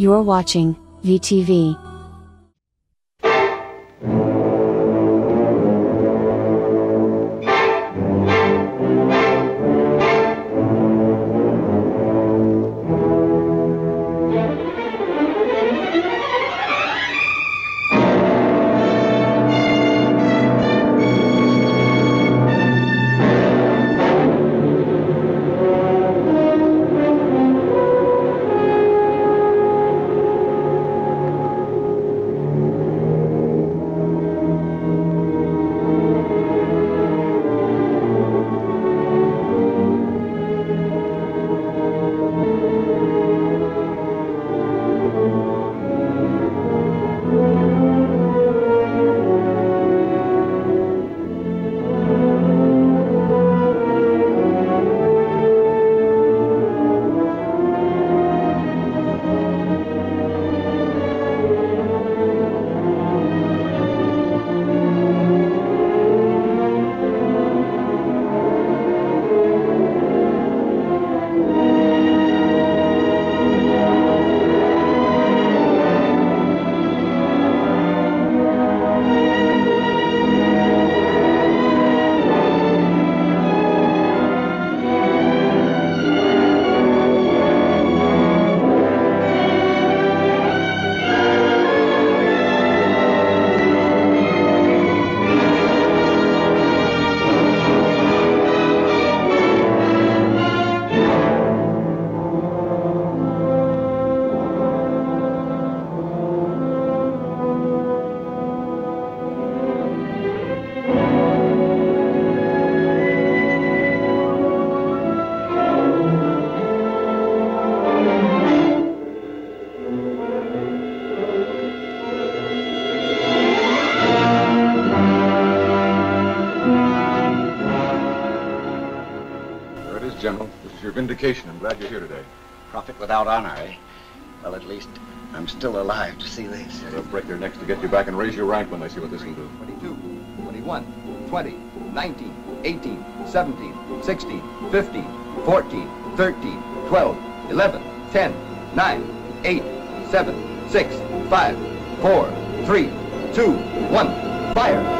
You're watching VTV. Vindication. I'm glad you're here today. Profit without honor, eh? Well, at least I'm still alive to see this. They'll break their necks to get you back and raise your rank when they see what this will do. 22, 21, 20, 19, 18, 17, 16, 15, 14, 13, 12, 11, 10, 9, 8, 7, 6, 5, 4, 3, 2, 1, fire!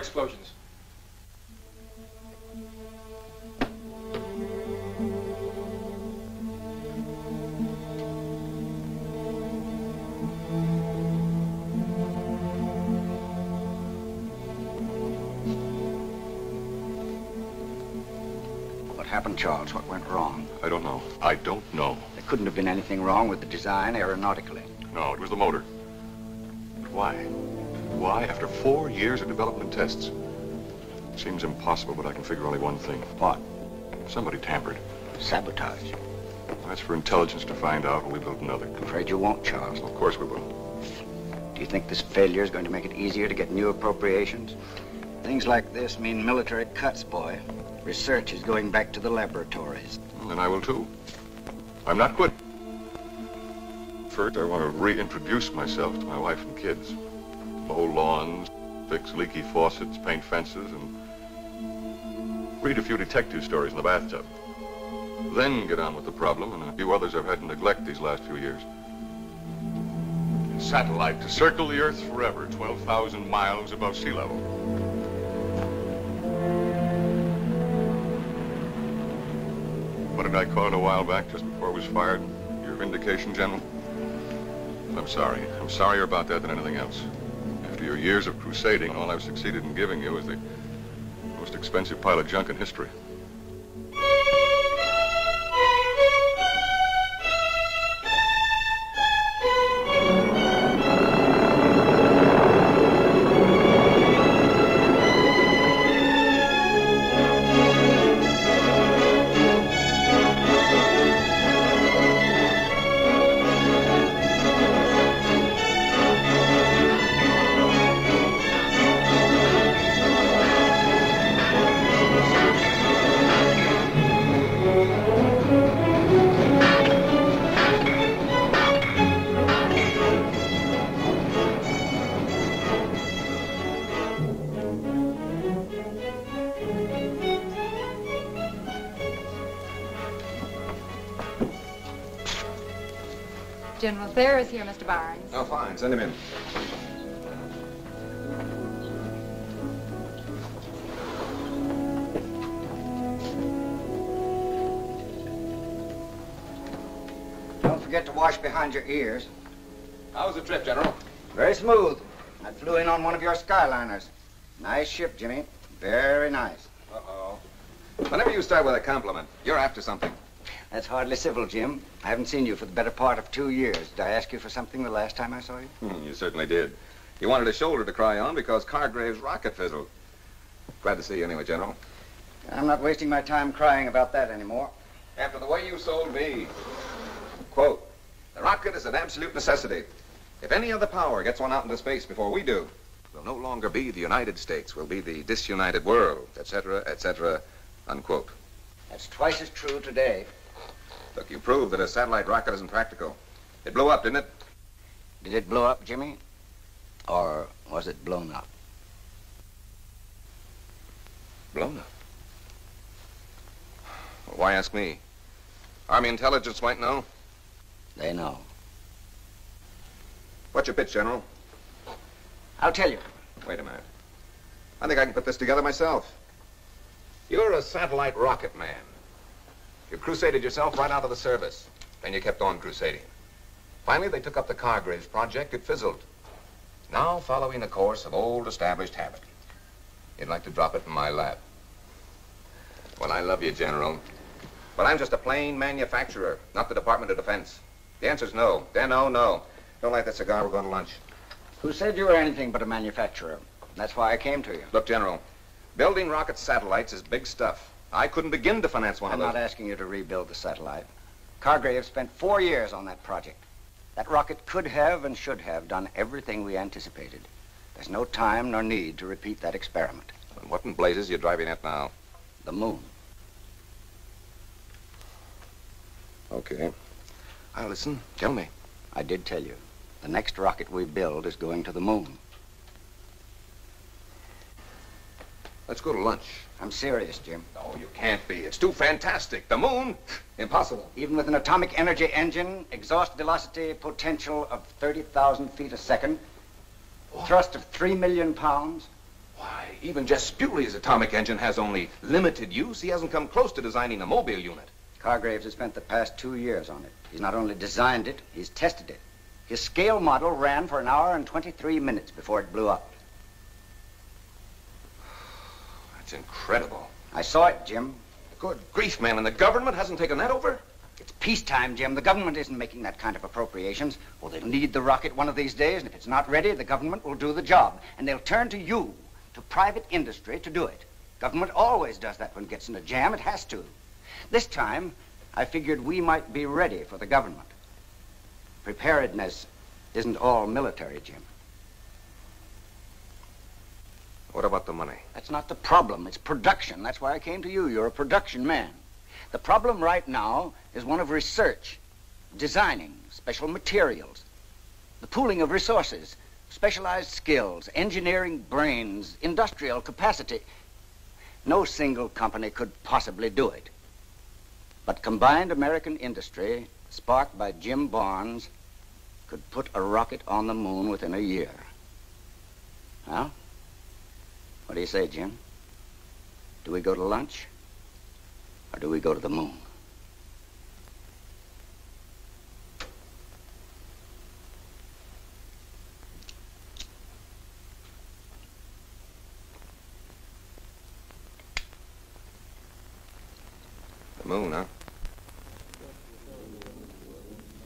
Explosions. What happened, Charles? What went wrong? I don't know. I don't know. There couldn't have been anything wrong with the design aeronautically. No, it was the motor. But why? Why, after 4 years of development tests? Seems impossible, but I can figure only one thing. What? Somebody tampered. Sabotage. That's for intelligence to find out, and we build another. I'm afraid you won't, Charles. Of course we will. Do you think this failure is going to make it easier to get new appropriations? Things like this mean military cuts, boy. Research is going back to the laboratories. Well, then I will, too. I'm not quitting. First, I want to reintroduce myself to my wife and kids. Mow lawns, fix leaky faucets, paint fences, and read a few detective stories in the bathtub. Then get on with the problem and a few others I've had to neglect these last few years. A satellite to circle the Earth forever, 12,000 miles above sea level. What did I call it a while back, just before it was fired? Your vindication, General? I'm sorry. I'm sorrier about that than anything else. Your years of crusading, all I've succeeded in giving you is the most expensive pile of junk in history. General Thayer is here, Mr. Barnes. Oh, fine. Send him in. Don't forget to wash behind your ears. How was the trip, General? Very smooth. I flew in on one of your Skyliners. Nice ship, Jimmy. Very nice. Uh-oh. Whenever you start with a compliment, you're after something. That's hardly civil, Jim. I haven't seen you for the better part of 2 years. Did I ask you for something the last time I saw you? You certainly did. You wanted a shoulder to cry on because Cargrave's rocket fizzled. Glad to see you anyway, General. I'm not wasting my time crying about that anymore. After the way you sold me. Quote, the rocket is an absolute necessity. If any other power gets one out into space before we do, we'll no longer be the United States. We'll be the disunited world, etc., etc., unquote. That's twice as true today. Look, you proved that a satellite rocket isn't practical. It blew up, didn't it? Did it blow up, Jimmy? Or was it blown up? Blown up? Well, why ask me? Army intelligence might know. They know. What's your pitch, General? I'll tell you. Wait a minute. I think I can put this together myself. You're a satellite rocket man. You crusaded yourself right out of the service. Then you kept on crusading. Finally, they took up the Cargraves project. It fizzled. Now, following the course of old established habit, you'd like to drop it in my lap. Well, I love you, General. But I'm just a plain manufacturer, not the Department of Defense. The answer's no. Then, oh, no. Don't light that cigar. We're going to lunch. Who said you were anything but a manufacturer? That's why I came to you. Look, General, building rocket satellites is big stuff. I couldn't begin to finance one of those. I'm not asking you to rebuild the satellite. Cargrave spent 4 years on that project. That rocket could have and should have done everything we anticipated. There's no time nor need to repeat that experiment. And what in blazes are you driving at now? The moon. Okay. I'll listen. Tell me. I did tell you. The next rocket we build is going to the moon. Let's go to lunch. I'm serious, Jim. No, you can't be. It's too fantastic. The moon? Impossible. Even with an atomic energy engine, exhaust velocity potential of 30,000 feet a second, what? Thrust of 3 million pounds. Why, even Jess Spuley's atomic engine has only limited use. He hasn't come close to designing a mobile unit. Cargraves has spent the past 2 years on it. He's not only designed it, he's tested it. His scale model ran for 1 hour and 23 minutes before it blew up. That's incredible. I saw it, Jim. Good grief, man, and the government hasn't taken that over? It's peacetime, Jim. The government isn't making that kind of appropriations. Well, they'll need the rocket one of these days, and if it's not ready, the government will do the job. And they'll turn to you, to private industry, to do it. Government always does that when it gets in a jam. It has to. This time, I figured we might be ready for the government. Preparedness isn't all military, Jim. What about the money? That's not the problem. It's production. That's why I came to you. You're a production man. The problem right now is one of research, designing, special materials, the pooling of resources, specialized skills, engineering brains, industrial capacity. No single company could possibly do it. But combined American industry, sparked by Jim Barnes, could put a rocket on the moon within a year. Huh? What do you say, Jim? Do we go to lunch, or do we go to the moon? The moon, huh?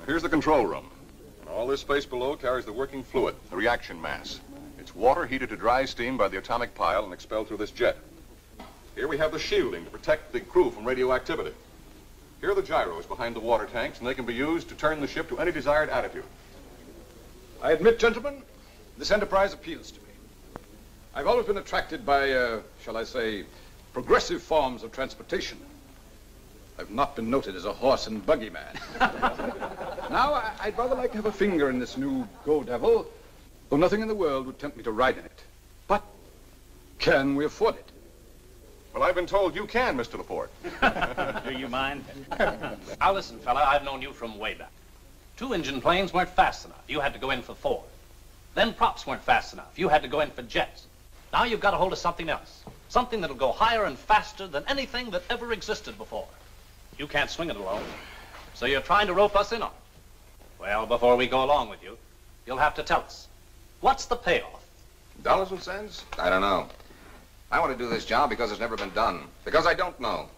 Here's the control room. And all this space below carries the working fluid, the reaction mass. It's water heated to dry steam by the atomic pile and expelled through this jet. Here we have the shielding to protect the crew from radioactivity. Here are the gyros behind the water tanks, and they can be used to turn the ship to any desired attitude. I admit, gentlemen, this enterprise appeals to me. I've always been attracted by, shall I say, progressive forms of transportation. I've not been noted as a horse and buggy man. Now, I'd rather like to have a finger in this new Go Devil, though nothing in the world would tempt me to ride in it. But can we afford it? Well, I've been told you can, Mr. LaPorte. Do you mind? Now, listen, fella, I've known you from way back. Two engine planes weren't fast enough. You had to go in for four. Then props weren't fast enough. You had to go in for jets. Now you've got a hold of something else. Something that'll go higher and faster than anything that ever existed before. You can't swing it alone. So you're trying to rope us in on it. Well, before we go along with you, you'll have to tell us. What's the payoff? Dollars and cents? I don't know. I want to do this job because it's never been done. Because I don't know.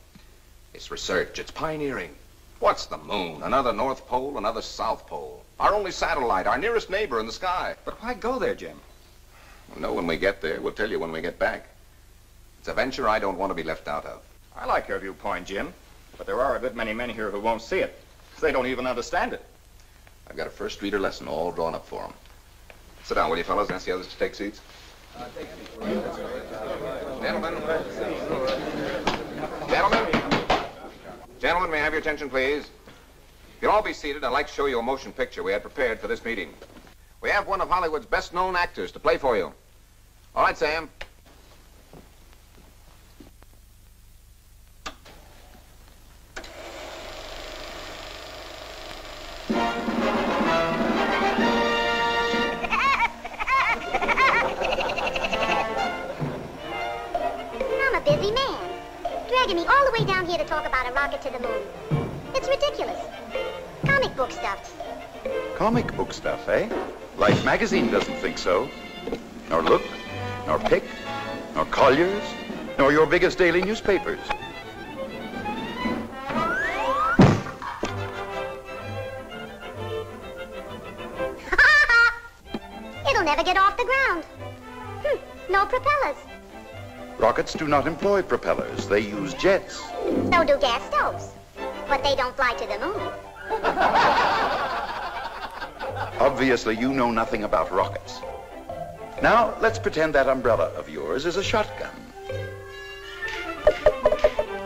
It's research. It's pioneering. What's the moon? Another North Pole, another South Pole. Our only satellite, our nearest neighbor in the sky. But why go there, Jim? We'll know when we get there. We'll tell you when we get back. It's a venture I don't want to be left out of. I like your viewpoint, Jim. But there are a good many men here who won't see it. They don't even understand it. I've got a first reader lesson all drawn up for them. Sit down, will you, fellas, and ask the others to take seats. Gentlemen, may I have your attention, please? You'll all be seated. I'd like to show you a motion picture we had prepared for this meeting. We have one of Hollywood's best-known actors to play for you. All right, Sam. To talk about a rocket to the moon. It's ridiculous. Comic book stuff. Comic book stuff, eh? Life magazine doesn't think so. Nor Look, nor Pick, nor Collier's, nor your biggest daily newspapers. It'll never get off the ground. No propellers. Rockets do not employ propellers. They use jets. So do gas stoves. But they don't fly to the moon. Obviously, you know nothing about rockets. Now, let's pretend that umbrella of yours is a shotgun.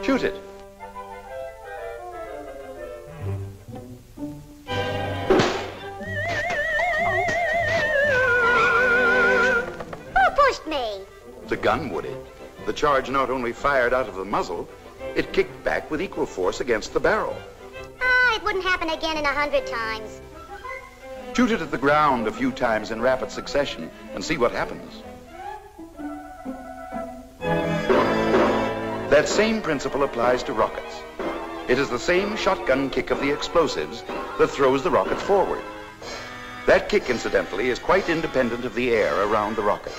Shoot it. Who pushed me? The gun would it. The charge not only fired out of the muzzle, it kicked back with equal force against the barrel. Ah, it wouldn't happen again in 100 times. Shoot it at the ground a few times in rapid succession and see what happens. That same principle applies to rockets. It is the same shotgun kick of the explosives that throws the rocket forward. That kick, incidentally, is quite independent of the air around the rocket.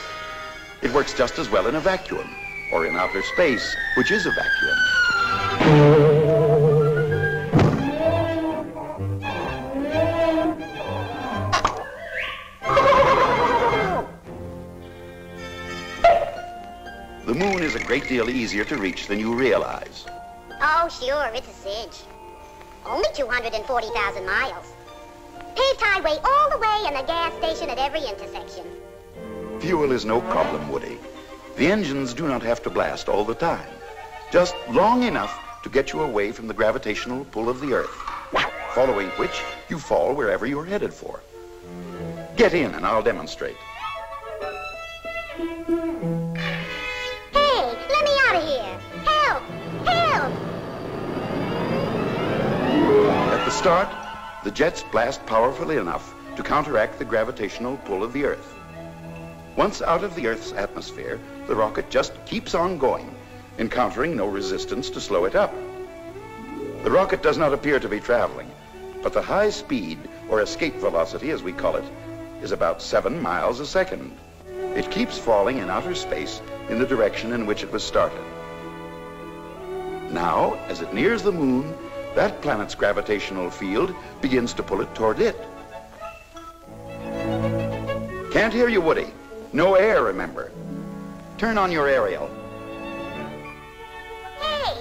It works just as well in a vacuum, or in outer space, which is a vacuum. The moon is a great deal easier to reach than you realize. Oh, sure, it's a cinch. Only 240,000 miles. Paved highway all the way and a gas station at every intersection. Fuel is no problem, Woody. The engines do not have to blast all the time. Just long enough to get you away from the gravitational pull of the Earth, following which you fall wherever you're headed for. Get in and I'll demonstrate. Hey, let me out of here. Help! Help! At the start, the jets blast powerfully enough to counteract the gravitational pull of the Earth. Once out of the Earth's atmosphere, the rocket just keeps on going, encountering no resistance to slow it up. The rocket does not appear to be traveling, but the high speed, or escape velocity as we call it, is about 7 miles a second. It keeps falling in outer space in the direction in which it was started. Now, as it nears the moon, that planet's gravitational field begins to pull it toward it. Can't hear you, Woody. No air, remember. Turn on your aerial. Hey,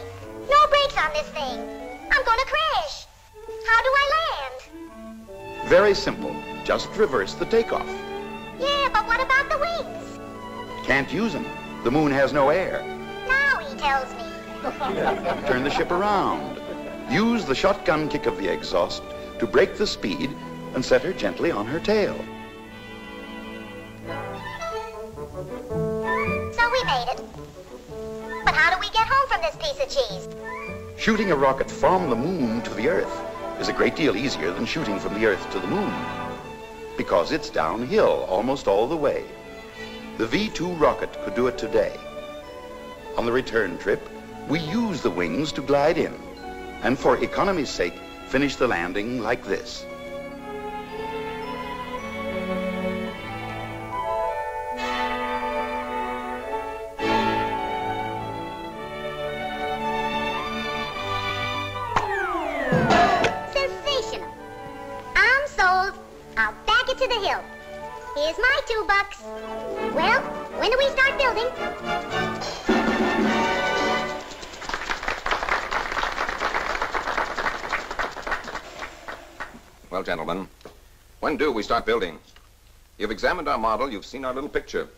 no brakes on this thing. I'm gonna crash. How do I land? Very simple. Just reverse the takeoff. Yeah, but what about the wings? Can't use them. The moon has no air. Now he tells me. Turn the ship around. Use the shotgun kick of the exhaust to break the speed and set her gently on her tail. But how do we get home from this piece of cheese? Shooting a rocket from the moon to the Earth is a great deal easier than shooting from the Earth to the Moon, because it's downhill almost all the way. The V-2 rocket could do it today. On the return trip, we use the wings to glide in, and for economy's sake, finish the landing like this. Well, gentlemen, when do we start building? You've examined our model, you've seen our little picture.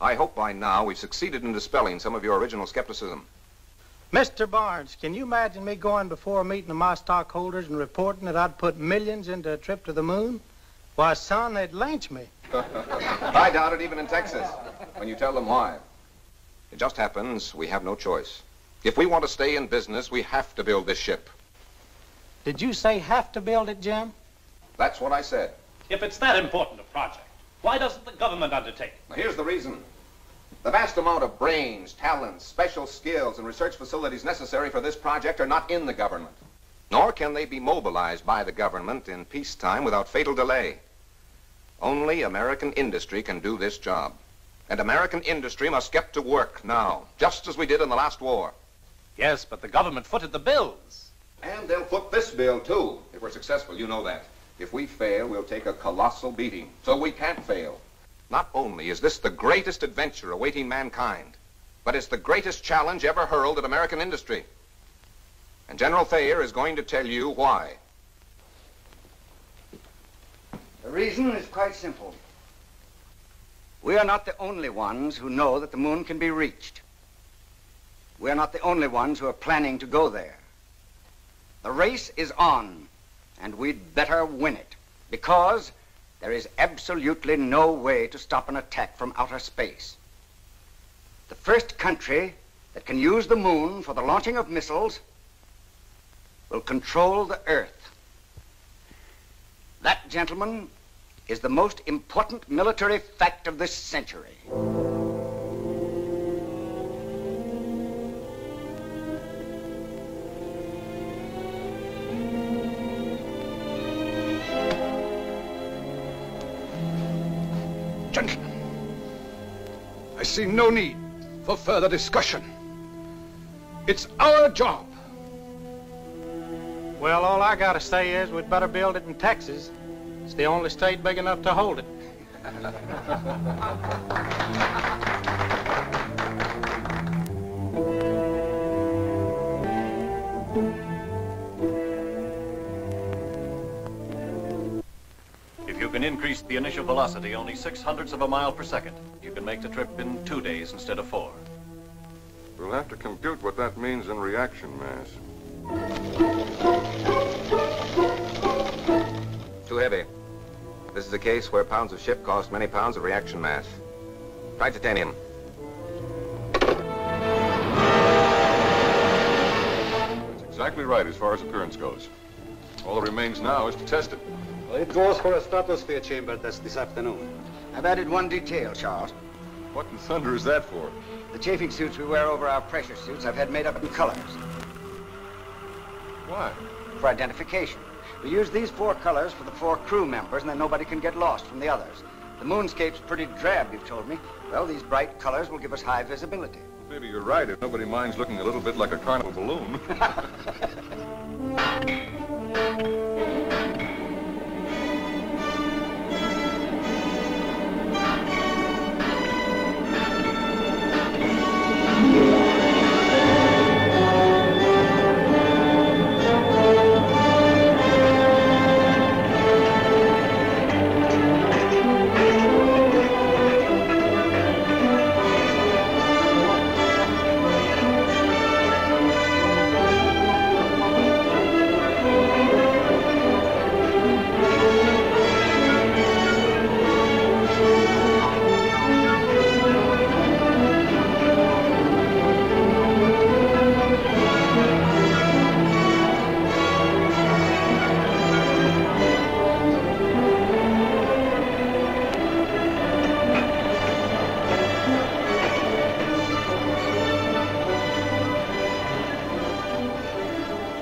I hope by now we've succeeded in dispelling some of your original skepticism. Mr. Barnes, can you imagine me going before a meeting of my stockholders and reporting that I'd put millions into a trip to the moon? Why, son, they'd lynch me. I doubt it even in Texas, when you tell them why. It just happens we have no choice. If we want to stay in business, we have to build this ship. Did you say have to build it, Jim? That's what I said. If it's that important a project, why doesn't the government undertake it? Now, here's the reason. The vast amount of brains, talents, special skills, and research facilities necessary for this project are not in the government. Nor can they be mobilized by the government in peacetime without fatal delay. Only American industry can do this job. And American industry must get to work now, just as we did in the last war. Yes, but the government footed the bills. And they'll foot this bill, too, if we're successful. You know that. If we fail, we'll take a colossal beating. So we can't fail. Not only is this the greatest adventure awaiting mankind, but it's the greatest challenge ever hurled at American industry. And General Thayer is going to tell you why. The reason is quite simple. We are not the only ones who know that the moon can be reached. We are not the only ones who are planning to go there. The race is on, and we'd better win it, because there is absolutely no way to stop an attack from outer space. The first country that can use the moon for the launching of missiles will control the Earth. That, gentlemen, is the most important military fact of this century. I see no need for further discussion. It's our job. Well, all I gotta say is we'd better build it in Texas. It's the only state big enough to hold it. You can increase the initial velocity only 0.06 of a mile per second. You can make the trip in 2 days instead of 4. We'll have to compute what that means in reaction mass. Too heavy. This is a case where pounds of ship cost many pounds of reaction mass. Try titanium. That's exactly right as far as appearance goes. All that remains now is to test it. Well, it goes for a stratosphere chamber test this afternoon. I've added one detail, Charles. What in thunder is that for? The chafing suits we wear over our pressure suits I've had made up in colors. Why? For identification. We use these 4 colors for the 4 crew members, and then nobody can get lost from the others. The moonscape's pretty drab, you've told me. Well, these bright colors will give us high visibility. Well, maybe you're right, if nobody minds looking a little bit like a carnival balloon.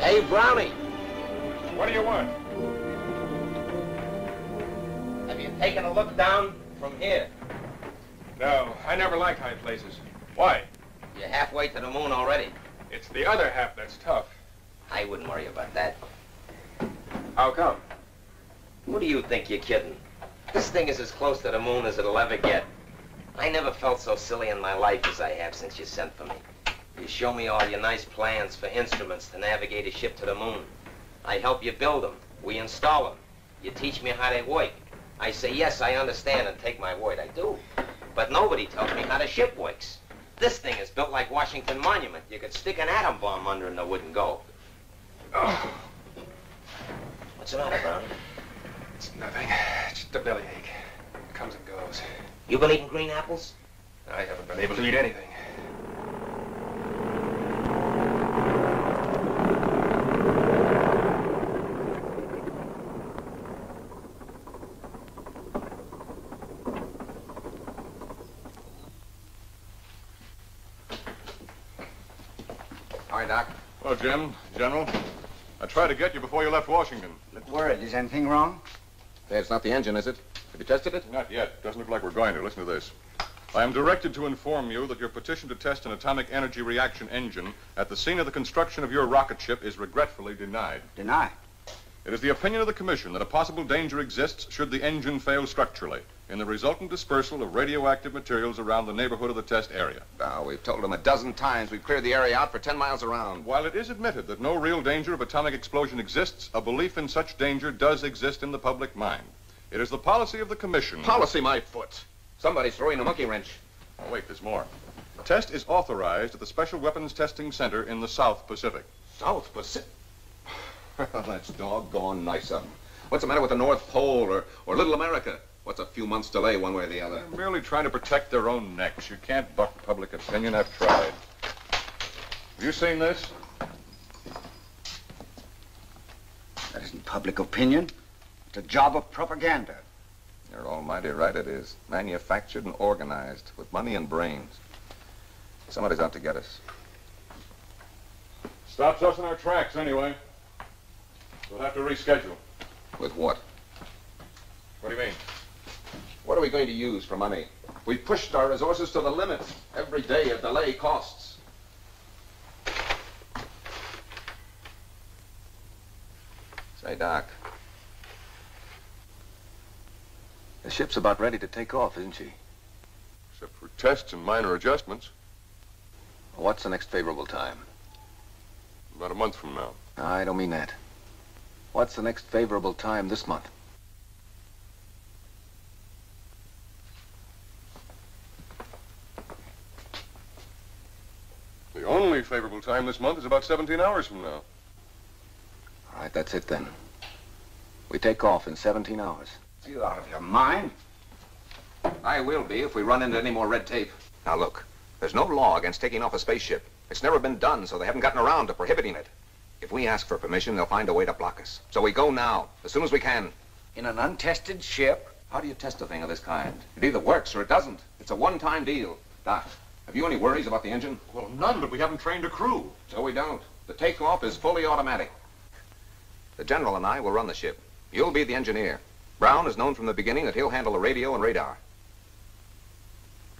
Hey, Brownie. What do you want? Have you taken a look down from here? No, I never like high places. Why? You're halfway to the moon already. It's the other half that's tough. I wouldn't worry about that. How come? Who do you think you're kidding? This thing is as close to the moon as it'll ever get. I never felt so silly in my life as I have since you sent for me. You show me all your nice plans for instruments to navigate a ship to the moon. I help you build them. We install them. You teach me how they work. I say, yes, I understand, and take my word, I do. But nobody tells me how the ship works. This thing is built like Washington Monument. You could stick an atom bomb under and it wouldn't go. Oh. What's the matter, Brownie? It's nothing. Just a bellyache. It comes and goes. You been eating green apples? I haven't been able to eat anything. Hi, Doc. Hello, Jim. General. I tried to get you before you left Washington. Look worried. Is anything wrong? Hey, it's not the engine, is it? Have you tested it? Not yet. Doesn't look like we're going to. Listen to this. I am directed to inform you that your petition to test an atomic energy reaction engine at the scene of the construction of your rocket ship is regretfully denied. Denied? It is the opinion of the Commission that a possible danger exists should the engine fail structurally in the resultant dispersal of radioactive materials around the neighborhood of the test area. Now, we've told them a dozen times we've cleared the area out for 10 miles around. While it is admitted that no real danger of atomic explosion exists, a belief in such danger does exist in the public mind. It is the policy of the Commission... Policy, my foot! Somebody's throwing a monkey wrench. Oh, wait, there's more. The test is authorized at the Special Weapons Testing Center in the South Pacific. South Pacific? Well, that's doggone nice of them. What's the matter with the North Pole or Little America? What's a few months' delay one way or the other? They're merely trying to protect their own necks. You can't buck public opinion. I've tried. Have you seen this? That isn't public opinion. It's a job of propaganda. You're almighty right it is. Manufactured and organized with money and brains. Somebody's out to get us. Stops us in our tracks anyway. We'll have to reschedule. With what? What do you mean? What are we going to use for money? We've pushed our resources to the limit. Every day of delay costs. Say, Doc. The ship's about ready to take off, isn't she? Except for tests and minor adjustments. Well, what's the next favorable time? About a month from now. No, I don't mean that. What's the next favorable time this month? The only favorable time this month is about 17 hours from now. All right, that's it then. We take off in 17 hours. Are you out of your mind? I will be if we run into any more red tape. Now look, there's no law against taking off a spaceship. It's never been done, so they haven't gotten around to prohibiting it. If we ask for permission, they'll find a way to block us. So we go now, as soon as we can. In an untested ship? How do you test a thing of this kind? It either works or it doesn't. It's a one-time deal. Doc, have you any worries about the engine? Well, none, but we haven't trained a crew. So we don't. The takeoff is fully automatic. The General and I will run the ship. You'll be the engineer. Brown has known from the beginning that he'll handle the radio and radar.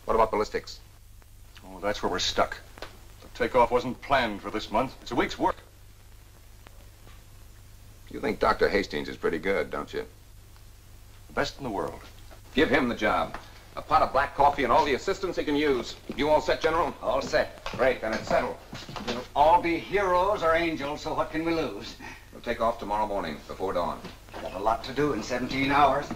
What about ballistics? Oh, that's where we're stuck. The takeoff wasn't planned for this month. It's a week's work. You think Dr. Hastings is pretty good, don't you? The best in the world. Give him the job. A pot of black coffee and all the assistance he can use. You all set, General? All set. Great, then it's settled. We'll all be heroes or angels, so what can we lose? We'll take off tomorrow morning, before dawn. I have a lot to do in 17 hours.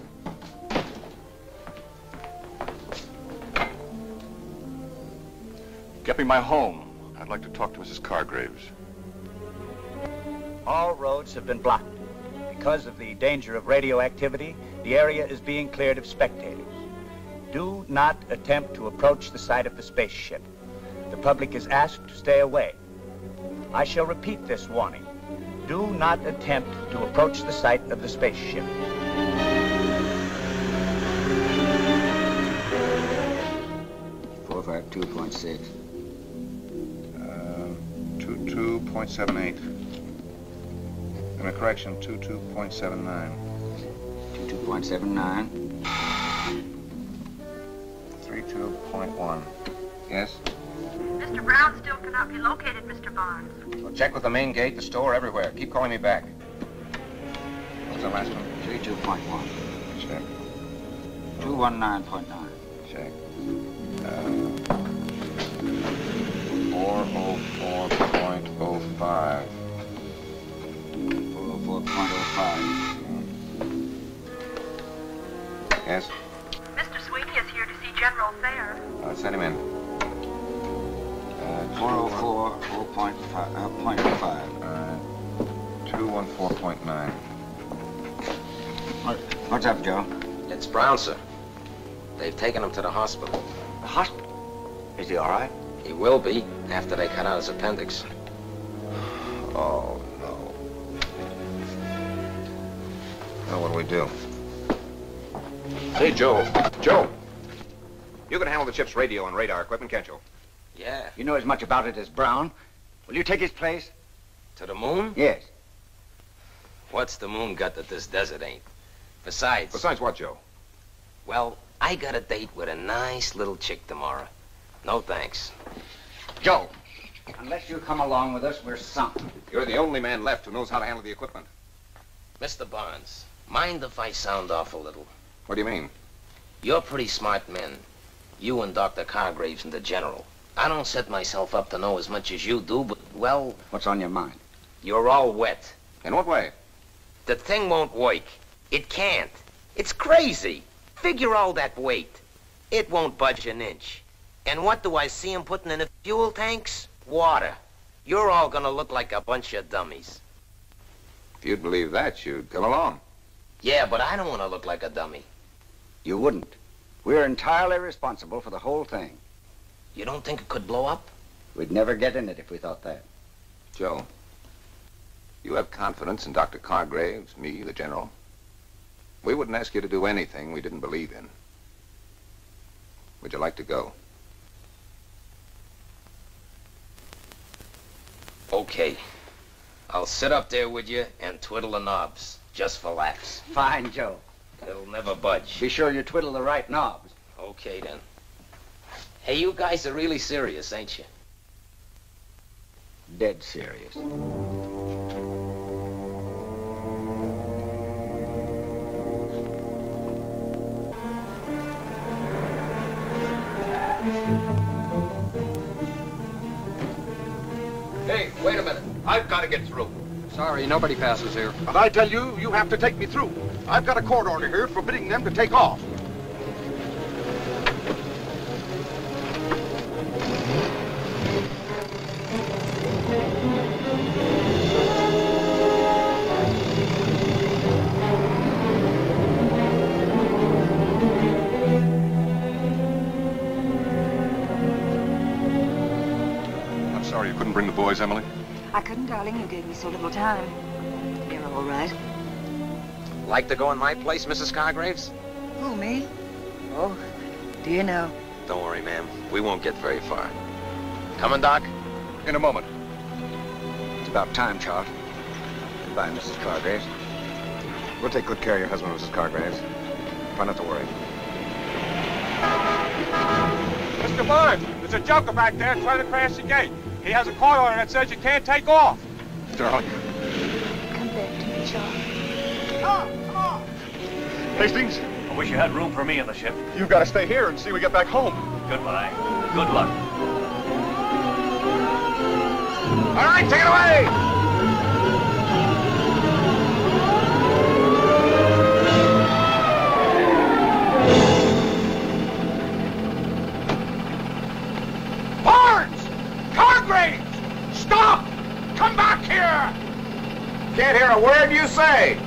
Get me my home. I'd like to talk to Mrs. Cargraves. All roads have been blocked. Because of the danger of radioactivity, the area is being cleared of spectators. Do not attempt to approach the site of the spaceship. The public is asked to stay away. I shall repeat this warning. Do not attempt to approach the site of the spaceship. .452.6. 22.78. And a correction, 22.79. 22.79. 32.1. Yes? Mr. Brown still cannot be located, Mr. Barnes. Well, check with the main gate, the store, everywhere. Keep calling me back. What's the last one? 32.1. Check. 219.9. Check. 404.05. 404.05. Yes? Mr. Sweeney is here to see General Thayer. Send him in. 404.05. 214.9. What's up, Joe? It's Brown, sir. They've taken him to the hospital. The hospital? Is he all right? He will be after they cut out his appendix. Oh, no. Now, what do we do? Hey, Joe. Joe! You can handle the ship's radio and radar equipment, can't you? Yeah. You know as much about it as Brown. Will you take his place? To the moon? Yes. What's the moon got that this desert ain't? Besides... Besides what, Joe? Well, I got a date with a nice little chick tomorrow. No thanks. Joe, unless you come along with us, we're sunk. You're the only man left who knows how to handle the equipment. Mr. Barnes, mind if I sound off a little? What do you mean? You're pretty smart men. You and Dr. Cargraves and the General. I don't set myself up to know as much as you do, but, well... What's on your mind? You're all wet. In what way? The thing won't work. It can't. It's crazy. Figure all that weight. It won't budge an inch. And what do I see him putting in the fuel tanks? Water. You're all gonna look like a bunch of dummies. If you'd believe that, you'd come along. Yeah, but I don't want to look like a dummy. You wouldn't. We're entirely responsible for the whole thing. You don't think it could blow up? We'd never get in it if we thought that. Joe, you have confidence in Dr. Cargraves, me, the General? We wouldn't ask you to do anything we didn't believe in. Would you like to go? Okay. I'll sit up there with you and twiddle the knobs, just for laughs. Fine, Joe. It'll never budge. Be sure you twiddle the right knobs. Okay, then. Hey, you guys are really serious, ain't you? Dead serious. Hey, wait a minute. I've got to get through. Sorry, nobody passes here. But I tell you, you have to take me through. I've got a court order here forbidding them to take off. Bring the boys, Emily? I couldn't, darling. You gave me so little time. You're all right. Like to go in my place, Mrs. Cargraves? Who, me? Oh, do you know? Don't worry, ma'am. We won't get very far. Coming, Doc? In a moment. It's about time, Charles. Goodbye, Mrs. Cargraves. We'll take good care of your husband, Mrs. Cargraves. Try not to worry. Mr. Barnes, there's a joker back there trying to crash the gate. He has a court order that says you can't take off. Darling. Come back to me, Charles. Oh, come on. Hastings? I wish you had room for me in the ship. You've got to stay here and see we get back home. Goodbye. Good luck. All right, take it away. Stop! Come back here! Can't hear a word you say.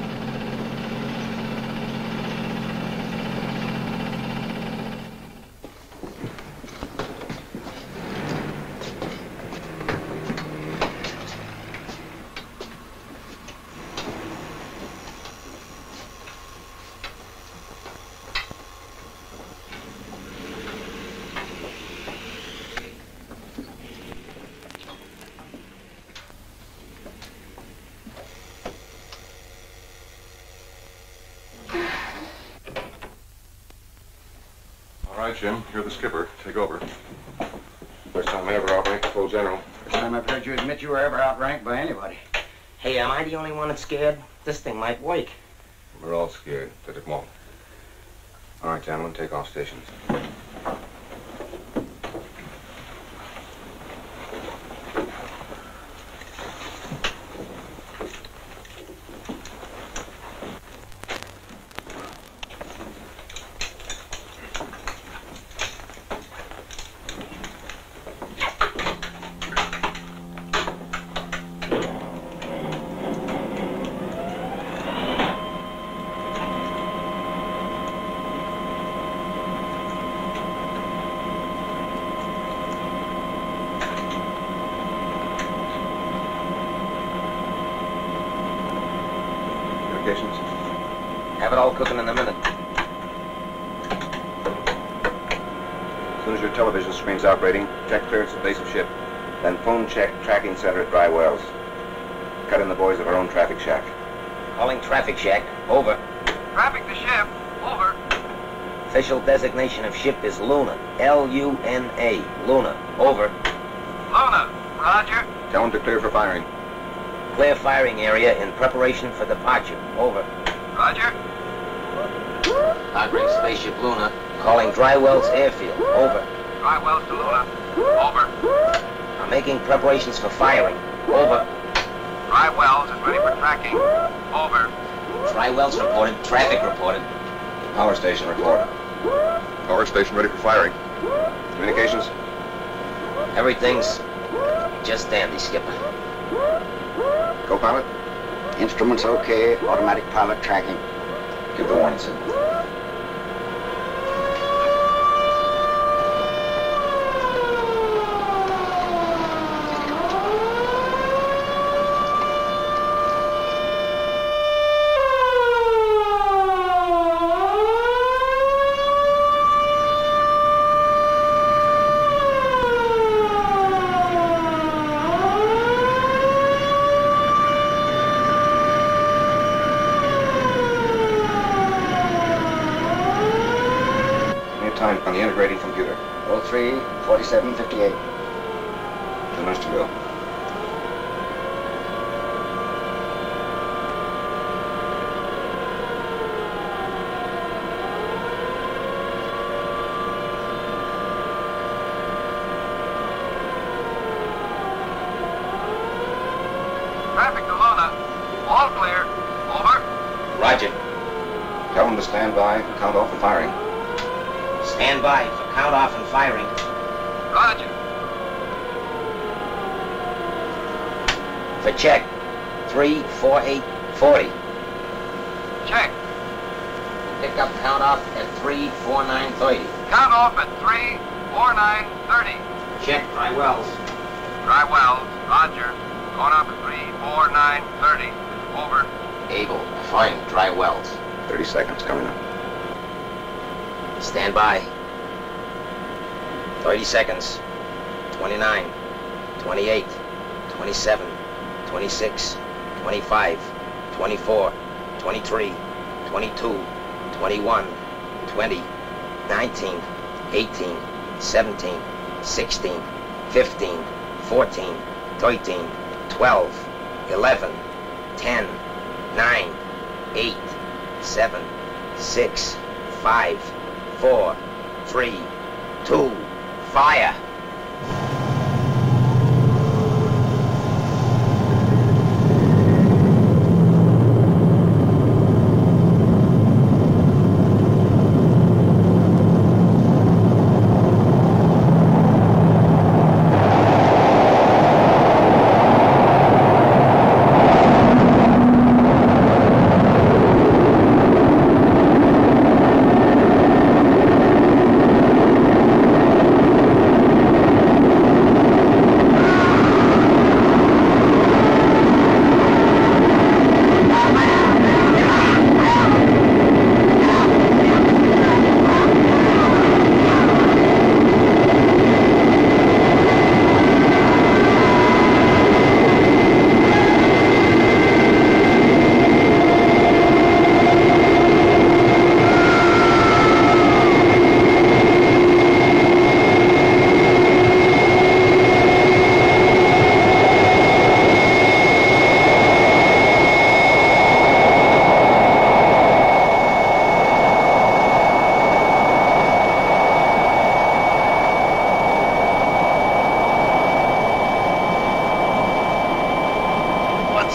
right, Jim. You're the skipper. Take over. First time I ever outranked a full general. First time I've heard you admit you were ever outranked by anybody. Hey, am I the only one that's scared? This thing might wake. We're all scared that it won't. All right, gentlemen, take off stations. Have it all cooking in a minute. As soon as your television screen's operating, check clearance at base of ship. Then phone check tracking center at Dry Wells. Cut in the boys of our own traffic shack. Calling traffic shack. Over. Traffic to ship. Over. Official designation of ship is Luna. L-U-N-A. Luna. Over. Luna. Roger. Tell them to clear for firing. Clear firing area in preparation for departure. Over. Roger. Cargrave Spaceship Luna calling Dry Wells Airfield. Over. Dry Wells to Luna. Over. I'm making preparations for firing. Over. Dry Wells is ready for tracking. Over. Dry Wells reported. Traffic reported. Power station reported. Power station ready for firing. Communications? Everything's just dandy, Skipper. Co-pilot? Instruments okay, automatic pilot tracking. Give the warning signal. On the integrating computer. 03, 47, 58. 2 minutes to go. Traffic to Luna. All clear. Over. Roger. Tell them to stand by and count off the firing. Stand by for count off and firing. Roger. For check. 3, 4, 8, 40. Check. Pick up count off at 3, 4, 9, 30. Count off at 3, 4, 9, 30. Check Dry Wells. Dry Wells, Roger. Going up at 3, 4, 9, 30. Over. Able. Fine. Dry Wells. 30 seconds coming up. Stand by. 30 seconds. 29, 28, 27, 26, 25, 24, 23, 22, 21, 20, 19, 18, 17, 16, 15, 14, 13, 12, 11, 10, 9, 8, 7, 6, 5, 4, 3, 2, fire!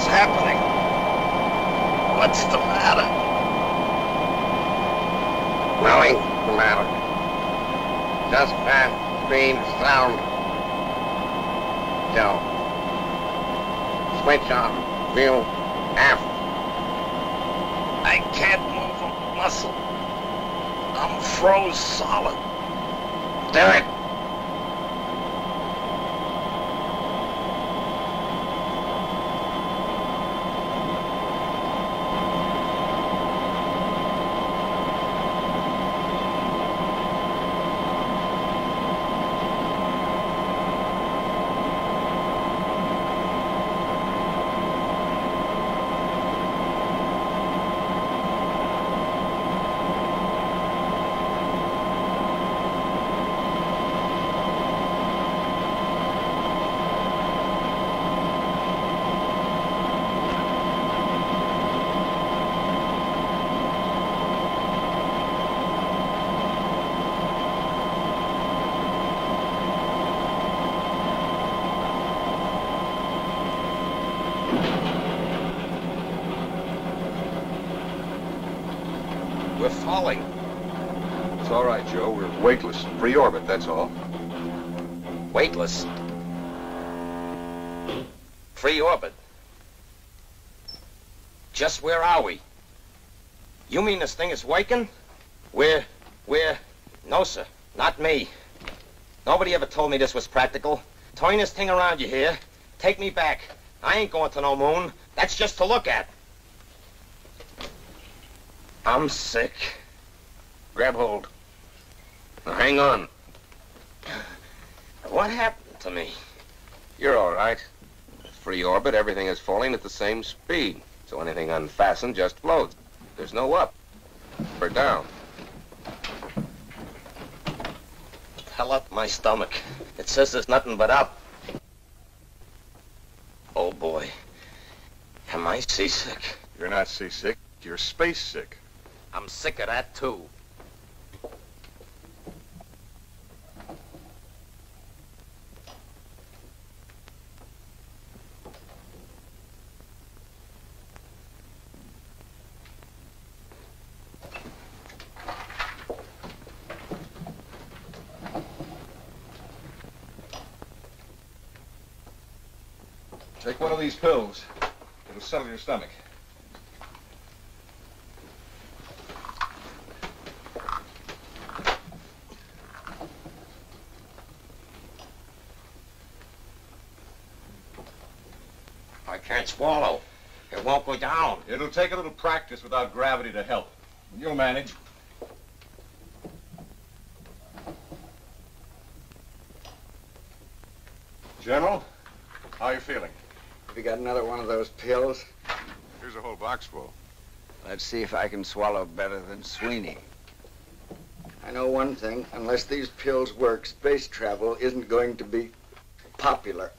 is happening? What's the matter? Nothing's the matter. Just that speed sound. So, switch on. Wheel aft. I can't move a muscle. I'm froze solid. Do it. It's all right, Joe. We're weightless and pre-orbit, that's all. Weightless? Pre-orbit? Just where are we? You mean this thing is waking? No, sir. Not me. Nobody ever told me this was practical. Towing this thing around you here. Take me back. I ain't going to no moon. That's just to look at. I'm sick. Grab hold. Now, hang on. What happened to me? You're all right. Free orbit, everything is falling at the same speed. So anything unfastened just floats. There's no up or down. Hell up my stomach. It says there's nothing but up. Oh, boy. Am I seasick? You're not seasick. You're space sick. I'm sick of that, too. Take one of these pills. It'll settle your stomach. I can't swallow. It won't go down. It'll take a little practice without gravity to help. You'll manage. General, how are you feeling? Have you got another one of those pills? Here's a whole box full. Let's see if I can swallow better than Sweeney. I know one thing. Unless these pills work, space travel isn't going to be popular.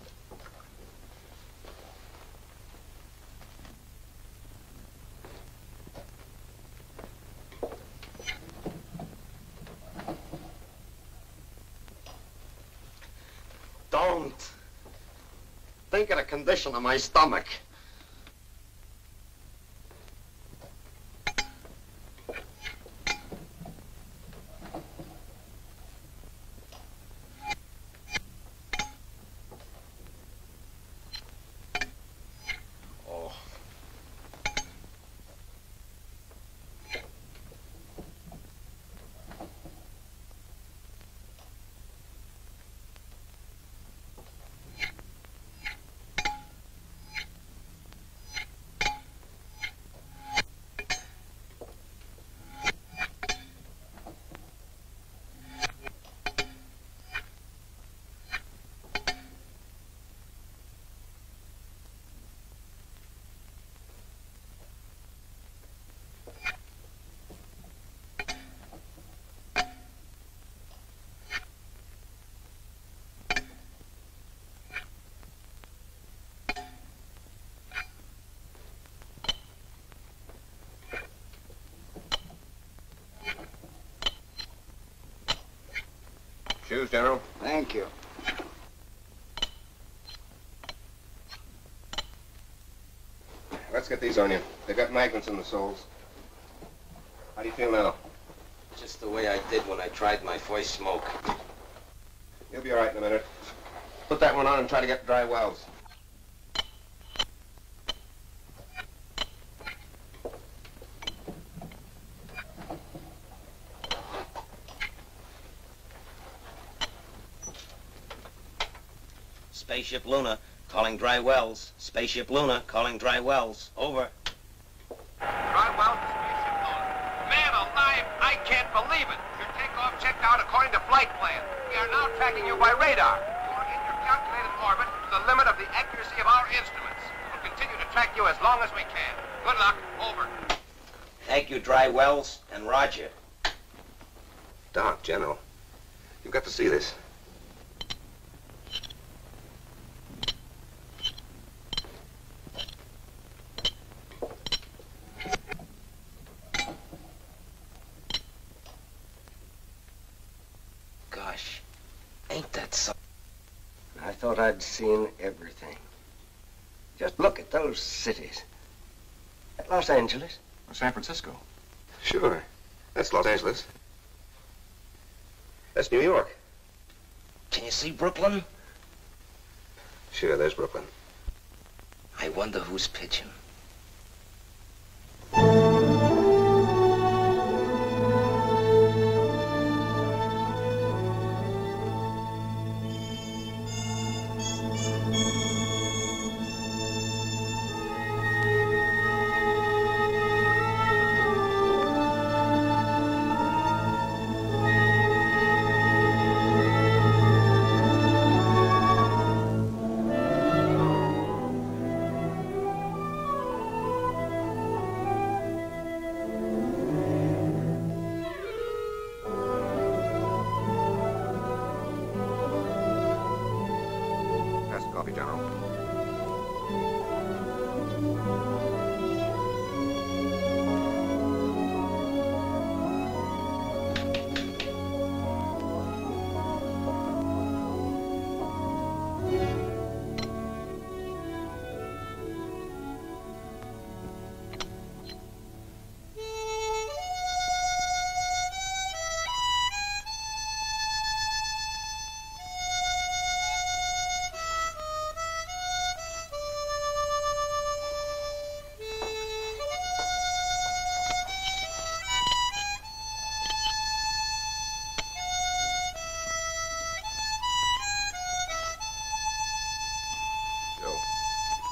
Think of the condition of my stomach. Oh. Cheers, General. Thank you. Let's get these on you. They've got magnets in the soles. How do you feel now? Just the way I did when I tried my first smoke. You'll be all right in a minute. Put that one on and try to get Dry Wells. Spaceship Luna calling Dry Wells. Spaceship Luna calling Dry Wells. Over. Dry Wells to Spaceship Luna. Man alive, I can't believe it. Your takeoff checked out according to flight plan. We are now tracking you by radar. You are in your calculated orbit to the limit of the accuracy of our instruments. We'll continue to track you as long as we can. Good luck. Over. Thank you, Dry Wells, and Roger. Doc, Geno, you've got to see this. I'd seen everything. Just look at those cities. At Los Angeles. Or San Francisco. Sure. That's Los Angeles. That's New York. Can you see Brooklyn? Sure, there's Brooklyn. I wonder who's pitching.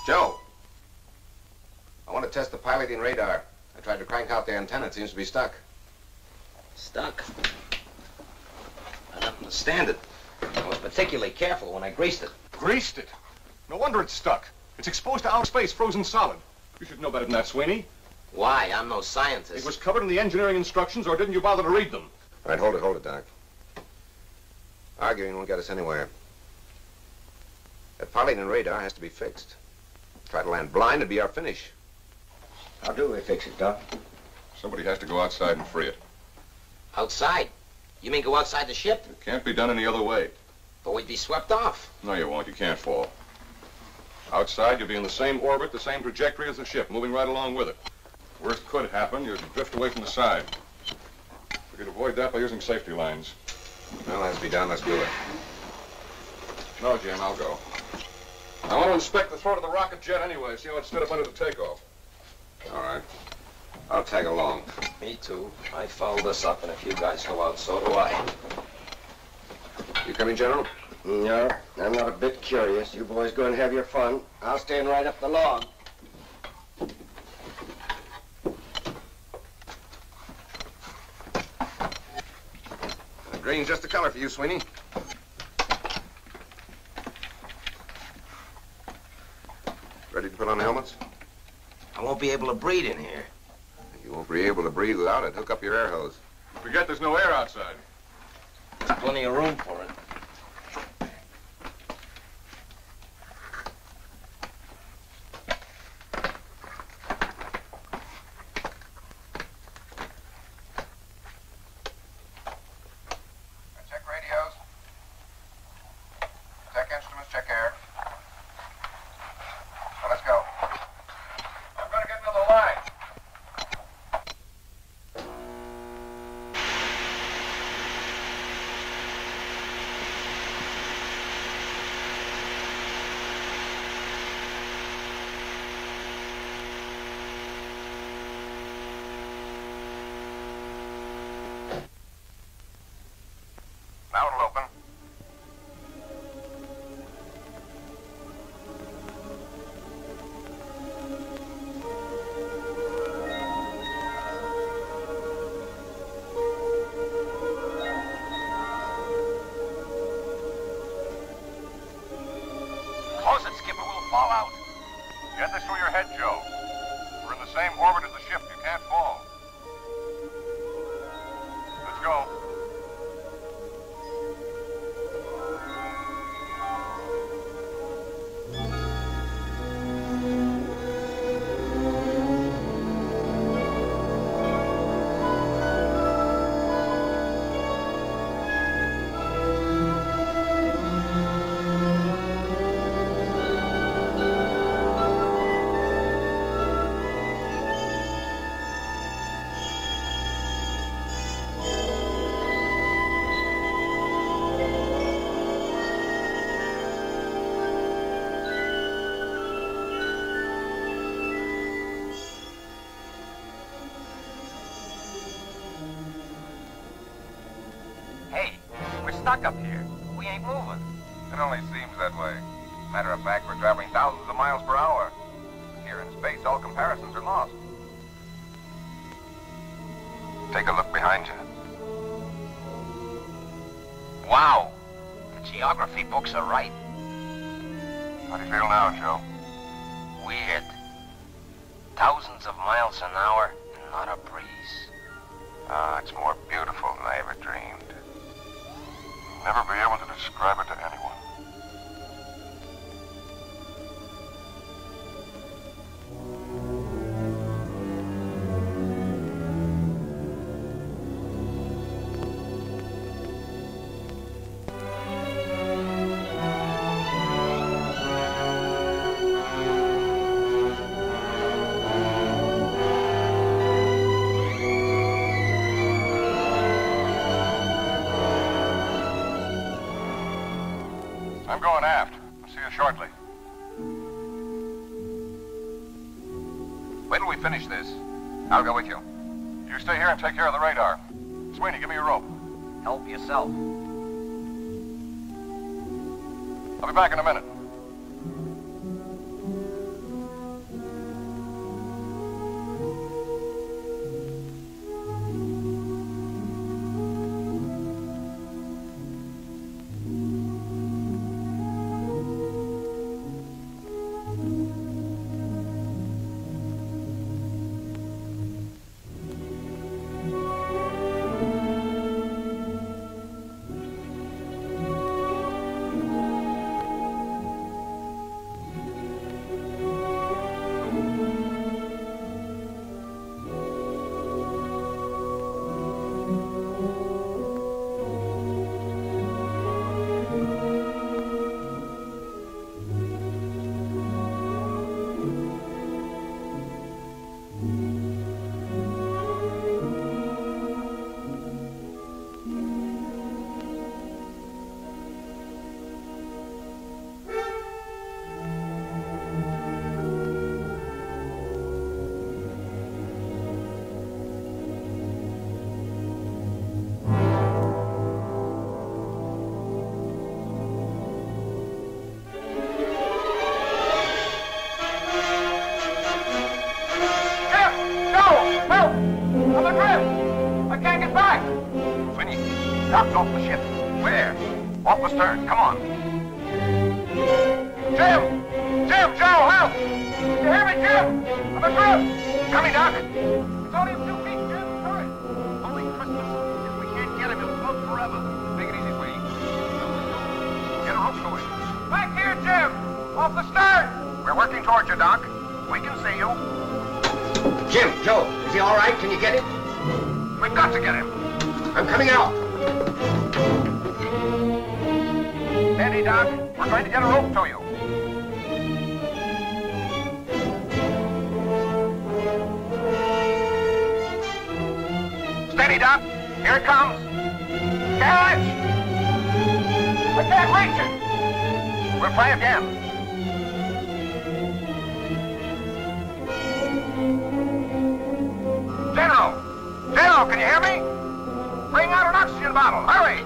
Joe, I want to test the piloting radar. I tried to crank out the antenna. It seems to be stuck. Stuck? I don't understand it. I was particularly careful when I greased it. Greased it? No wonder it's stuck. It's exposed to outer space, frozen solid. You should know better than that, Sweeney. Why? I'm no scientist. It was covered in the engineering instructions, or didn't you bother to read them? All right, hold it, Doc. Arguing won't get us anywhere. That piloting radar has to be fixed. Try to land blind, it'd be our finish. How do we fix it, Doc? Somebody has to go outside and free it. Outside? You mean go outside the ship? It can't be done any other way. But we'd be swept off. No, you won't. You can't fall. Outside, you'll be in the same orbit, the same trajectory as the ship, moving right along with it. Worst could happen, you'd drift away from the side. We could avoid that by using safety lines. Well, as be done, let's do it. No, Jim, I'll go. I want to inspect the throat of the rocket jet anyway, see how it's stood up under the takeoff. All right. I'll tag along. Me too. I fouled this up, and if you guys go out, so do I. You coming, General? No, I'm not a bit curious. You boys go and have your fun. I'll stand right up the log. Green's just the color for you, Sweeney. Ready to put on the helmets? I won't be able to breathe in here. You won't be able to breathe without it. Hook up your air hose. Forget there's no air outside. There's plenty of room for it. Check radios. Check instruments, check air. Go. Get this through your head, Joe. We're in the same orbit as the ship. You can't fall. Let's go. Stuck up here. We ain't moving. It only seems that way. Matter of fact, we're traveling thousands of miles per hour. Here in space, all comparisons are lost. Take a look behind you. Wow! The geography books are right. How do you feel now, Joe? Weird. Thousands of miles an hour, and not a breeze. Ah, it's more beautiful than I ever dreamed. Never be able to describe it to anyone. I'm going aft. I'll see you shortly. Wait till we finish this. I'll go with you. You stay here and take care of the radar. Sweeney, give me your rope. Help yourself. I'll be back in a minute. Off the ship. Where? Off the stern. Come on. Jim! Jim! Joe! Help! Can you hear me, Jim? I'm adrift! Coming down. It's only a few feet, Jim. Hurry! Holy Christmas! If we can't get him, he'll float forever. Take it easy, Wayne. Get a rope to him. Back here, Jim! Off the stern! We're working towards you, Doc. We can see you. Jim! Joe! Is he all right? Can you get him? We've got to get him. I'm coming out. Steady, Doc. We're going to get a rope to you. Steady, Doc. Here it comes. Catch! I can't reach it. We'll try again. General! General, can you hear me? Bring out an oxygen bottle. Hurry!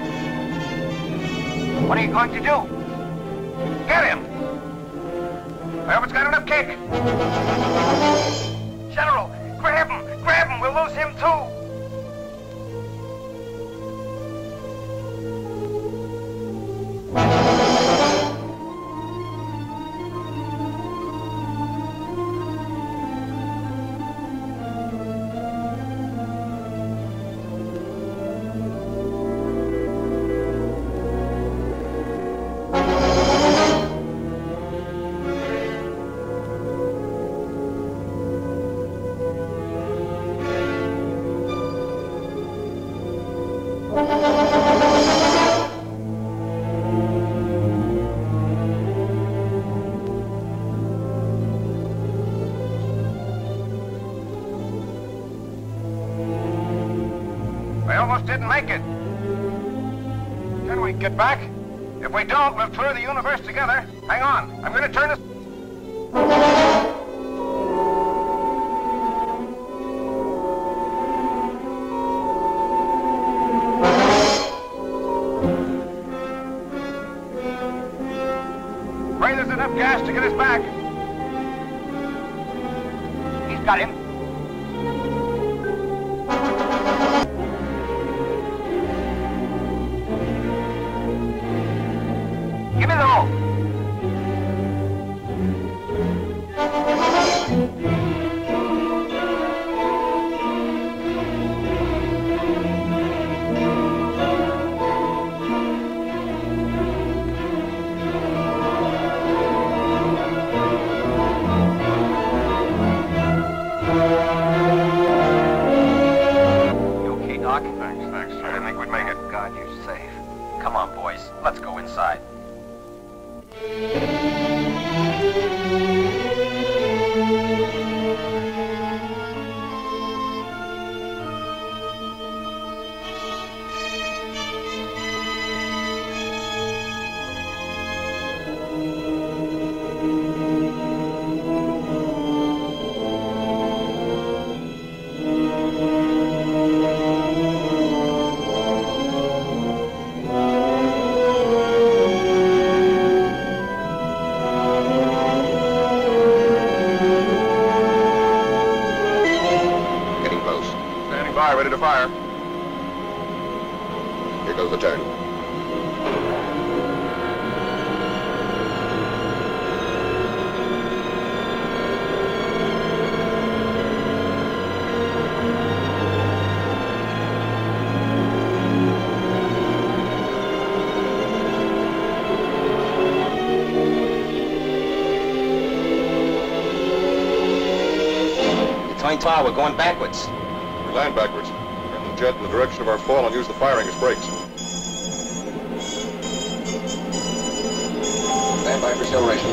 here. What are you going to do? Get him! I hope it's got enough kick. General, grab him! Grab him! We'll lose him too! Didn't make it. Can we get back? If we don't, we'll tour the universe together. Hang on. I'm going to turn this... Ray, there's enough gas to get us back. He's got him. Tower, we're going backwards. We land backwards. Turn the jet in the direction of our fall and use the firing as brakes. Stand by for acceleration.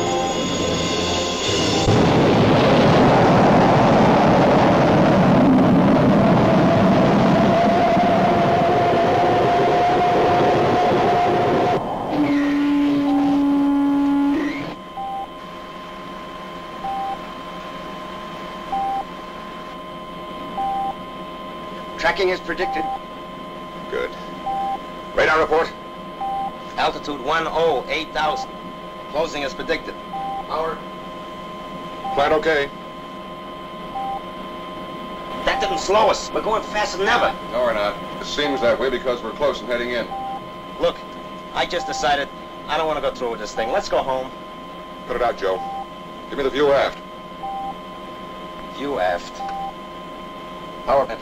Tracking is predicted. Good. Radar report. Altitude 108,000. Closing is predicted. Power. Plan okay. That didn't slow us. We're going faster than ever. No, we're not. It seems that way because we're close and heading in. Look, I just decided I don't want to go through with this thing. Let's go home. Put it out, Joe. Give me the view aft. View aft. Power plant.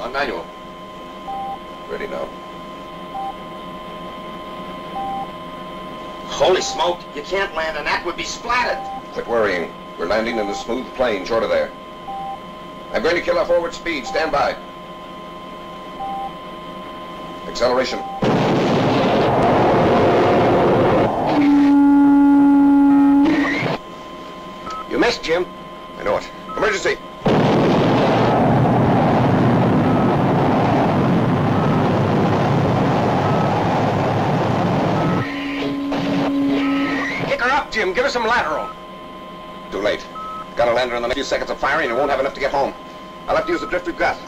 On manual. Ready now. Holy smoke, you can't land and that would be splattered. Quit worrying. We're landing in a smooth plane short of there. I'm going to kill our forward speed. Stand by. Acceleration. You missed, Jim. I know it. Emergency. Jim, give us some lateral. Too late. Got to land her in the next few seconds of firing and won't have enough to get home. I'll have to use the drift we've got.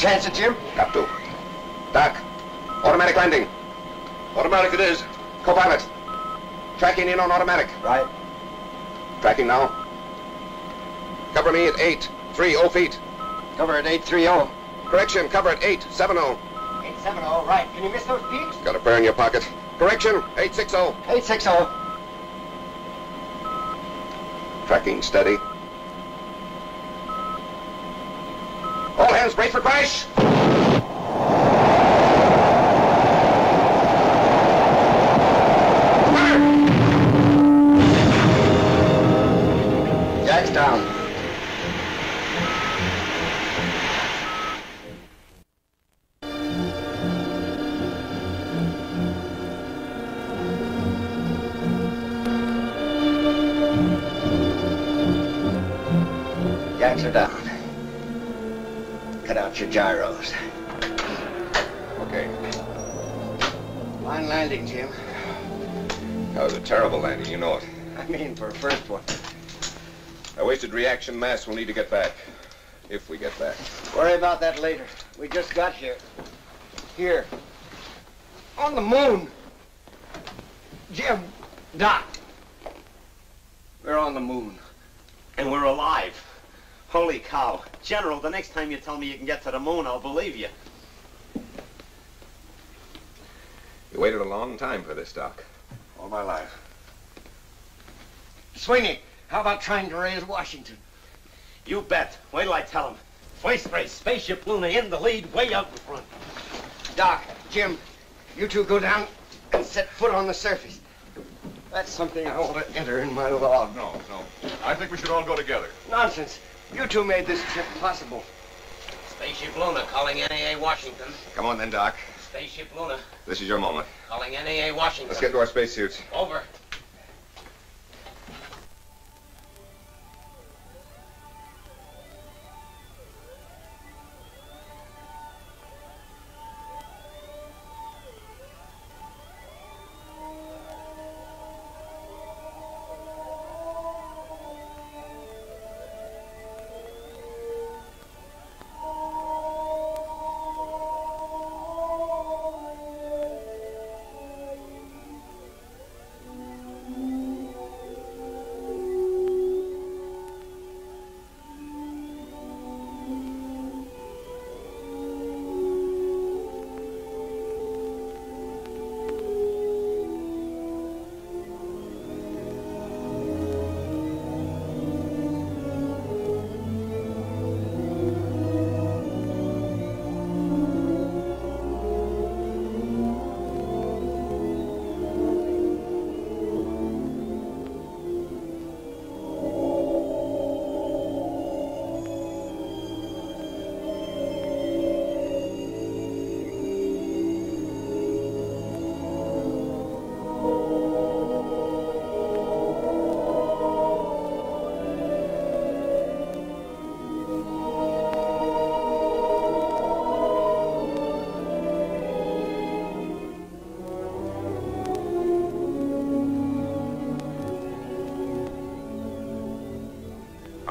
chance at Jim? Got to. Doc, automatic landing. Automatic it is. Co-pilot, tracking in on automatic. Right. Tracking now. Cover me at 830 feet. Cover at 830. Correction, cover at 870. 870, right. Can you miss those peaks? Got a burr in your pocket. Correction, 860. 860. Tracking steady. All hands brace for crash. Fire. Jack's down. Jacks are down. Cut out your gyros. Okay. Fine landing, Jim. That was a terrible landing, you know it. I mean, for a first one. I wasted reaction mass. We'll need to get back. If we get back. Worry about that later. We just got here. Here. On the moon. Jim, Doc. We're on the moon. And we're alive. Holy cow. General, the next time you tell me you can get to the moon, I'll believe you. You waited a long time for this, Doc. All my life. Sweeney, how about trying to raise Washington? You bet. Wait till I tell him. Voice race, Spaceship Luna in the lead, way out in front. Doc, Jim, you two go down and set foot on the surface. That's something I want to enter in my log. No. I think we should all go together. Nonsense. You two made this trip possible. Spaceship Luna calling NAA Washington. Come on then, Doc. Spaceship Luna. This is your moment. Calling NAA Washington. Let's get to our spacesuits. Over.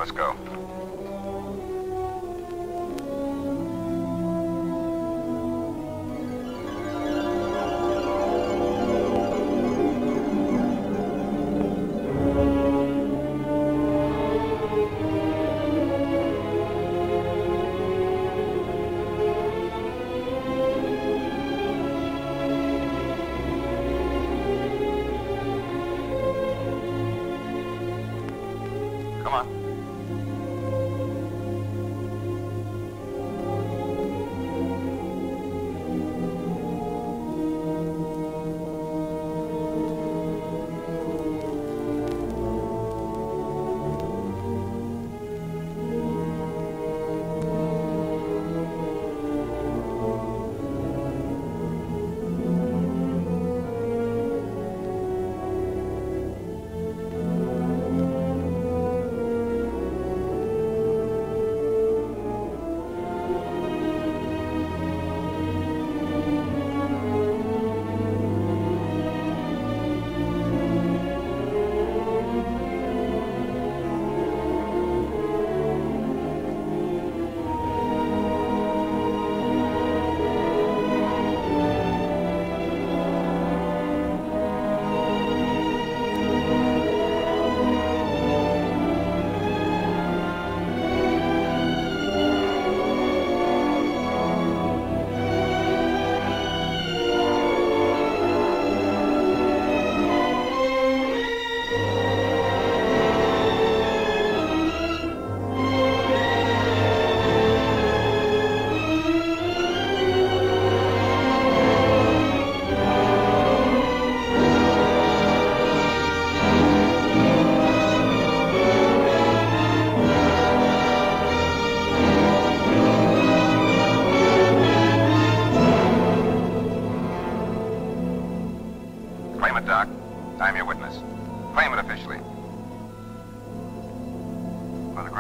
Let's go. Come on.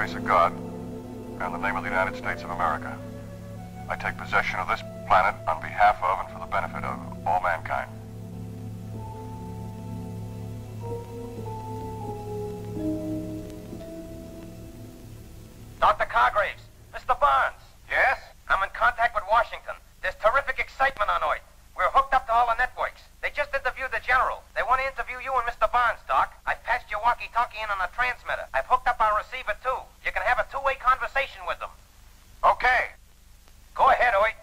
grace of God, and the name of the United States of America, I take possession of this planet on behalf of and for the benefit of all mankind. Dr. Cargraves, Mr. Barnes. Yes? I'm in contact with Washington. There's terrific excitement on Earth. We're hooked up to all the networks. They just interviewed the general. They want to interview you and Mr. Barnes, Doc. I've passed your walkie-talkie in on a transmitter. I've hooked up our receiver, too. You can have a two-way conversation with them. Okay. Go ahead, Oit.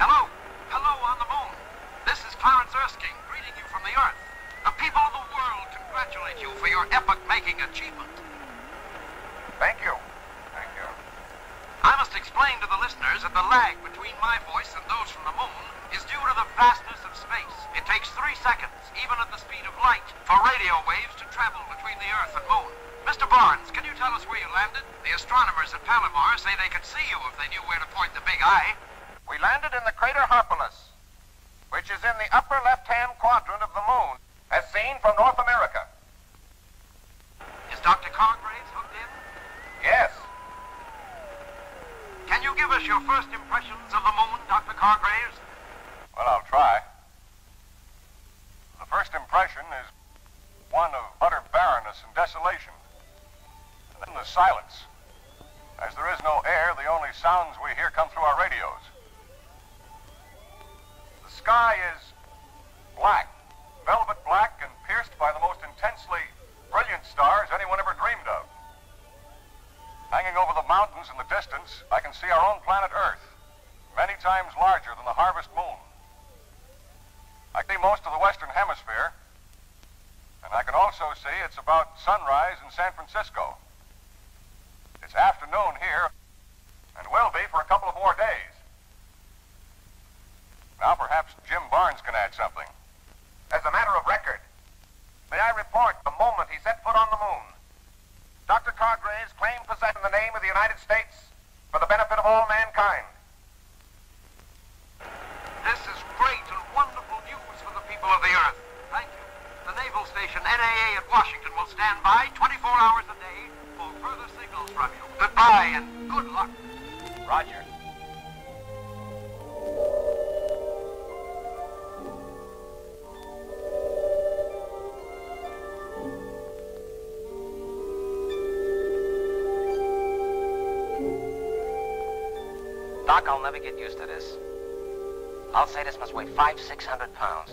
Hello. Hello on the moon. This is Clarence Erskine greeting you from the Earth. The people of the world congratulate you for your epoch-making achievement. Thank you. Thank you. I must explain to the listeners that the lag between my voice and those from the moon is due to the vastness of space. It takes 3 seconds, even at the speed of light, for radio waves to travel between the Earth and moon. Mr. Barnes, can you tell us where you landed? The astronomers at Palomar say they could see you if they knew where to point the big eye. We landed in the crater Harpalus, which is in the upper left-hand quadrant of the moon, as seen from North America. Is Dr. Cargraves hooked in? Yes. Can you give us your first impressions of the moon, Dr. Cargraves? Well, I'll try. The first impression is one of utter barrenness and desolation. And then the silence. As there is no air, the only sounds we hear come through our radios. The sky is black, velvet black, and pierced by the most intensely brilliant stars anyone ever dreamed of. Hanging over the mountains in the distance, I can see our own planet Earth, many times larger than the harvest moon. I can see most of the Western Hemisphere, and I can also see it's about sunrise in San Francisco. It's afternoon here, and will be for a couple of more days. Now perhaps Jim Barnes can add something. As a matter of record, may I report the moment he set foot on the moon, Dr. Cargraves claimed possession in the name of the United States for the benefit of all mankind. This is great and wonderful news for the people of the Earth. Thank you. The naval station NAA at Washington will stand by 24 hours a day for further signals from you. Goodbye and good luck. Roger. Doc, I'll never get used to this. I'll say this must weigh 500–600 pounds.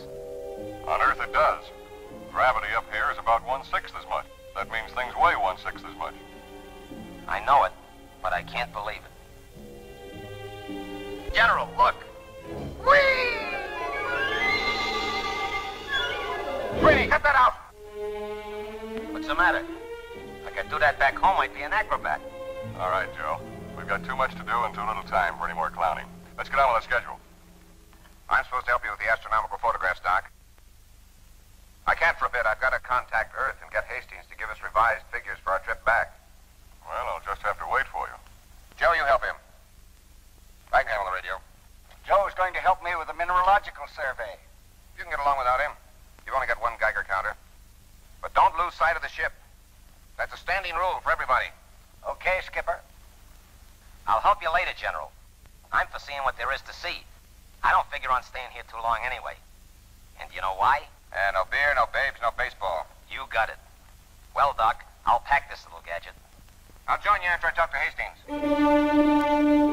On Earth it does. Gravity up here is about 1/6 as much. That means things weigh 1/6 as much. I know it, but I can't believe it. General, look! Whee! Brady, cut that out! What's the matter? If I could do that back home, I'd be an acrobat. All right, Joe. We've got too much to do and too little time for any more clowning. Let's get on with the schedule. I'm supposed to help you with the astronomical photographs, Doc. I can't for a bit. I've got to contact Earth and get Hastings to give us revised figures for our trip back. Well, I'll just have to wait for you. Joe, you help him. I can handle the radio. Joe's going to help me with the mineralogical survey. You can get along without him. You've only got one Geiger counter. But don't lose sight of the ship. That's a standing rule for everybody. Okay, Skipper. I'll help you later, General. I'm for seeing what there is to see. I don't figure on staying here too long anyway. And you know why? No beer, no babes, no baseball. You got it. Well, Doc, I'll pack this little gadget. I'll join you after I talk to Hastings.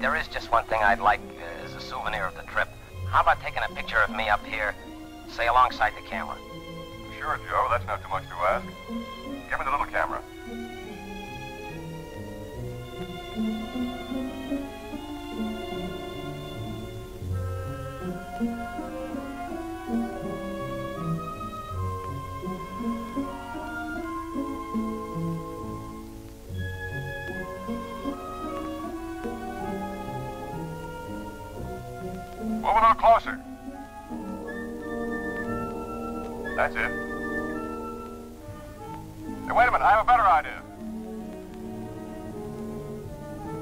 There is just one thing I'd like as a souvenir of the trip. How about taking a picture of me up here, say, alongside the camera? Sure, Joe. That's not too much to ask. Give me the little camera. Moving on closer. That's it. Hey, wait a minute, I have a better idea.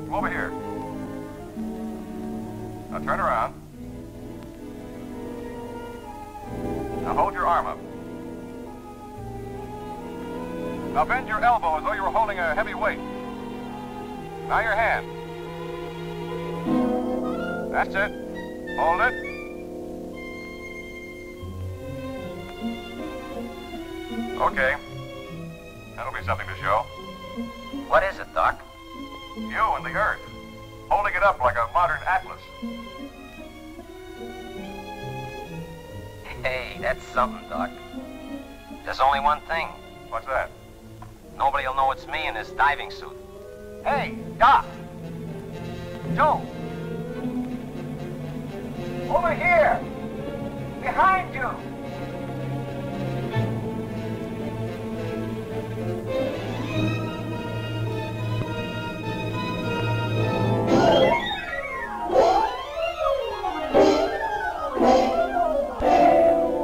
Come over here. Now turn around. Now hold your arm up. Now bend your elbow as though you were holding a heavy weight. Now your hand. That's it. Hold it. Okay. That'll be something to show. What is it, Doc? You and the Earth. Holding it up like a modern atlas. Hey, that's something, Doc. There's only one thing. What's that? Nobody'll know it's me in this diving suit. Hey, Doc! Joe! Over here! Behind you!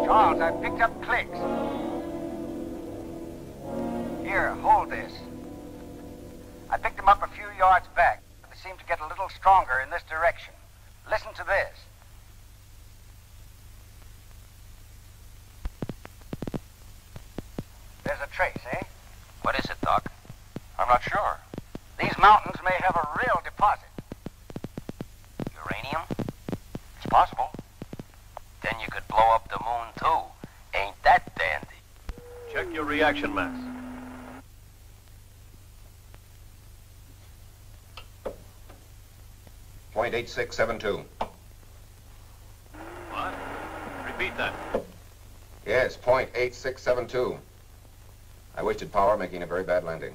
Charles, I picked up clicks. Here, hold this. I picked them up a few yards back, but they seem to get a little stronger in this direction. Listen to this. There's a trace, eh? What is it, Doc? I'm not sure. These mountains may have a real deposit. Uranium? It's possible. Then you could blow up the moon, too. Ain't that dandy? Check your reaction mass. .8672. What? Repeat that. Yes, .8672. I wasted power making a very bad landing.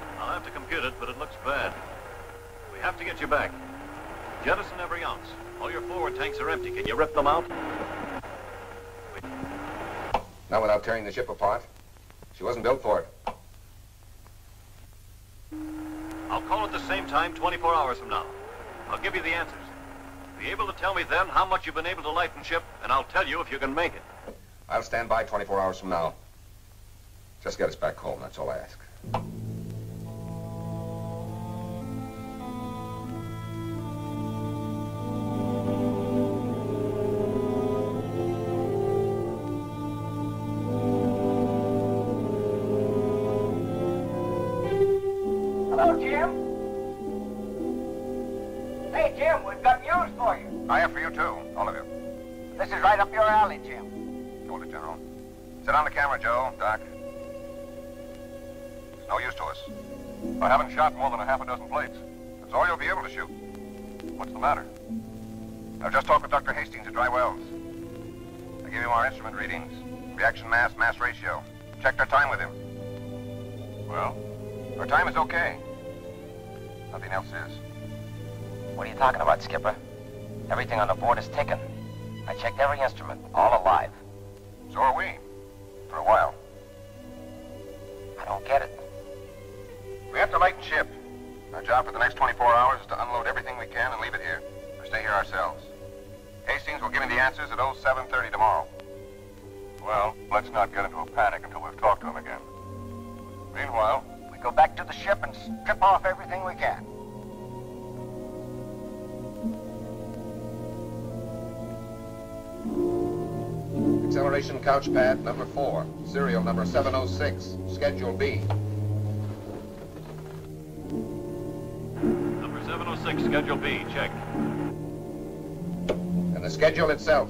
I'll have to compute it, but it looks bad. We have to get you back. Jettison every ounce. All your forward tanks are empty. Can you rip them out? Not without tearing the ship apart. She wasn't built for it. I'll call at the same time 24 hours from now. I'll give you the answers. Be able to tell me then how much you've been able to lighten ship, and I'll tell you if you can make it. I'll stand by 24 hours from now. Just get us back home, that's all I ask. I haven't shot more than a half a dozen plates. That's all you'll be able to shoot. What's the matter? I've just talked with Dr. Hastings at Dry Wells. I gave him our instrument readings. Reaction mass, mass ratio. Checked our time with him. Well? Our time is okay. Nothing else is. What are you talking about, Skipper? Everything on the board is ticking. I checked every instrument, all alive. So are we. For a while. I don't get it. We have to lighten ship. Our job for the next 24 hours is to unload everything we can and leave it here, or stay here ourselves. Hastings will give me the answers at 7:30 tomorrow. Well, let's not get into a panic until we've talked to him again. Meanwhile, we go back to the ship and strip off everything we can. Acceleration couch pad number 4, serial number 706, Schedule B. Number 706, Schedule B, check. And the schedule itself.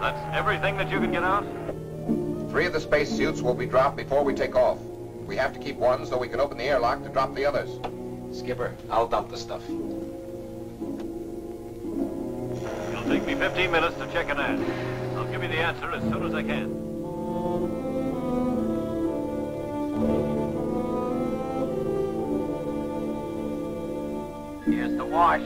That's everything that you can get out? 3 of the space suits will be dropped before we take off. We have to keep one so we can open the airlock to drop the others. Skipper, I'll dump the stuff. It'll take me 15 minutes to check an ad. I'll give you the answer as soon as I can. Here's the wash.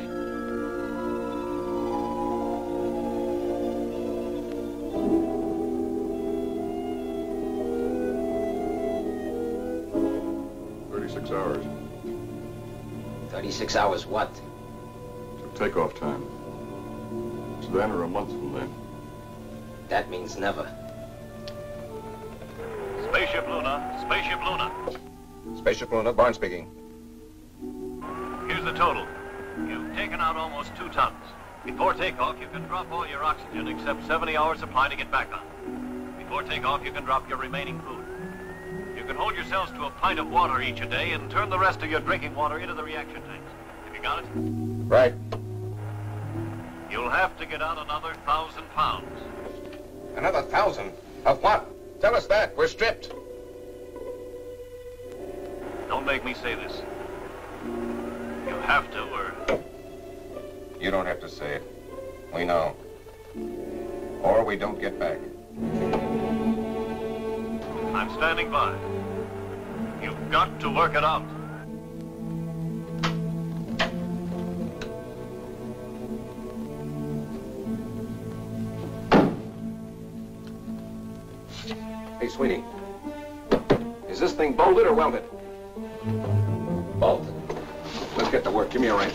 36 hours. 36 hours what? Takeoff time. It's then or a month from then. That means never. Spaceship Luna, Spaceship Luna. Spaceship Luna, Barnes speaking. Here's the total. You've taken out almost 2 tons. Before takeoff, you can drop all your oxygen except 70 hours supply to get back on. Before takeoff, you can drop your remaining food. You can hold yourselves to a pint of water each a day and turn the rest of your drinking water into the reaction tanks. Have you got it? Right. You'll have to get out another 1,000 pounds. Another 1,000? Of what? Tell us that. We're stripped. Don't make me say this. You have to, or... You don't have to say it. We know. Or we don't get back. I'm standing by. You've got to work it out. Hey, sweetie, is this thing bolted or welded? Bolted. Let's get to work. Give me a wrench.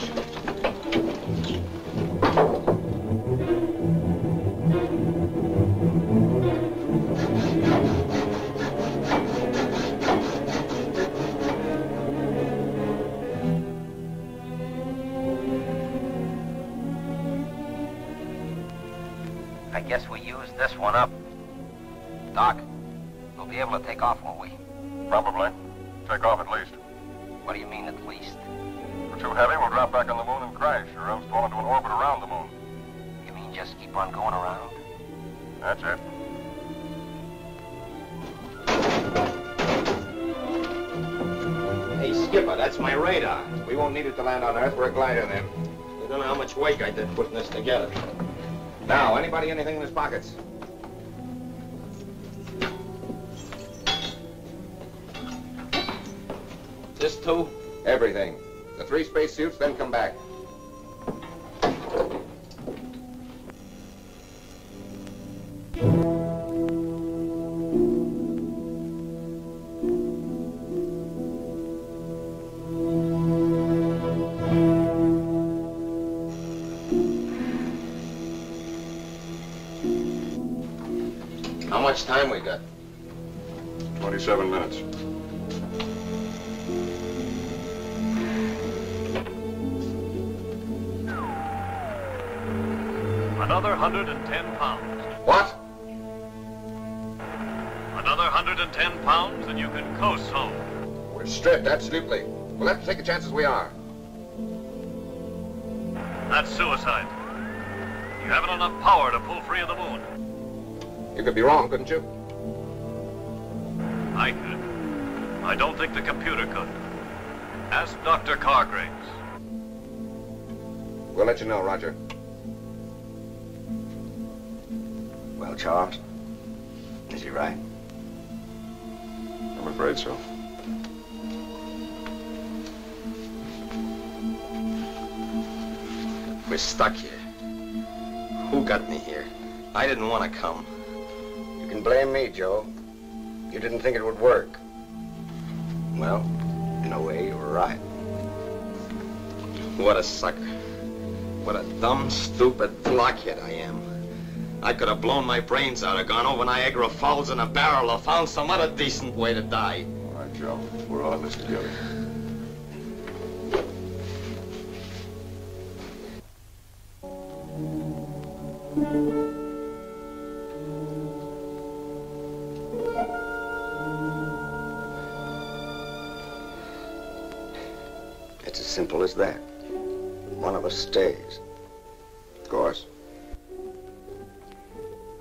I guess we used this one up. Doc. We'll be able to take off, won't we? Probably. Take off at least. What do you mean, at least? If we're too heavy, we'll drop back on the moon and crash, or else fall into an orbit around the moon. You mean just keep on going around? That's it. Hey, Skipper, that's my radar. We won't need it to land on Earth. We're a glider, then. I don't know how much work I did putting this together. Now, anybody anything in his pockets? This too? Everything. The 3 spacesuits, then come back. How much time we got? 27 minutes. Another 110 pounds. What? Another 110 pounds and you can coast home. We're stripped, absolutely. We'll have to take a chance as we are. That's suicide. You haven't enough power to pull free of the moon. You could be wrong, couldn't you? I could. I don't think the computer could. Ask Dr. Cargraves. We'll let you know, Roger. Well, Charles, is he right? I'm afraid so. We're stuck here. Who got me here? I didn't want to come. You can blame me, Joe. You didn't think it would work. Well, in a way, you were right. What a sucker. What a dumb, stupid blockhead I am. I could have blown my brains out or gone over Niagara Falls in a barrel or found some other decent way to die. All right, Joe. We're all in this together. It's as simple as that. One of us stays. Of course.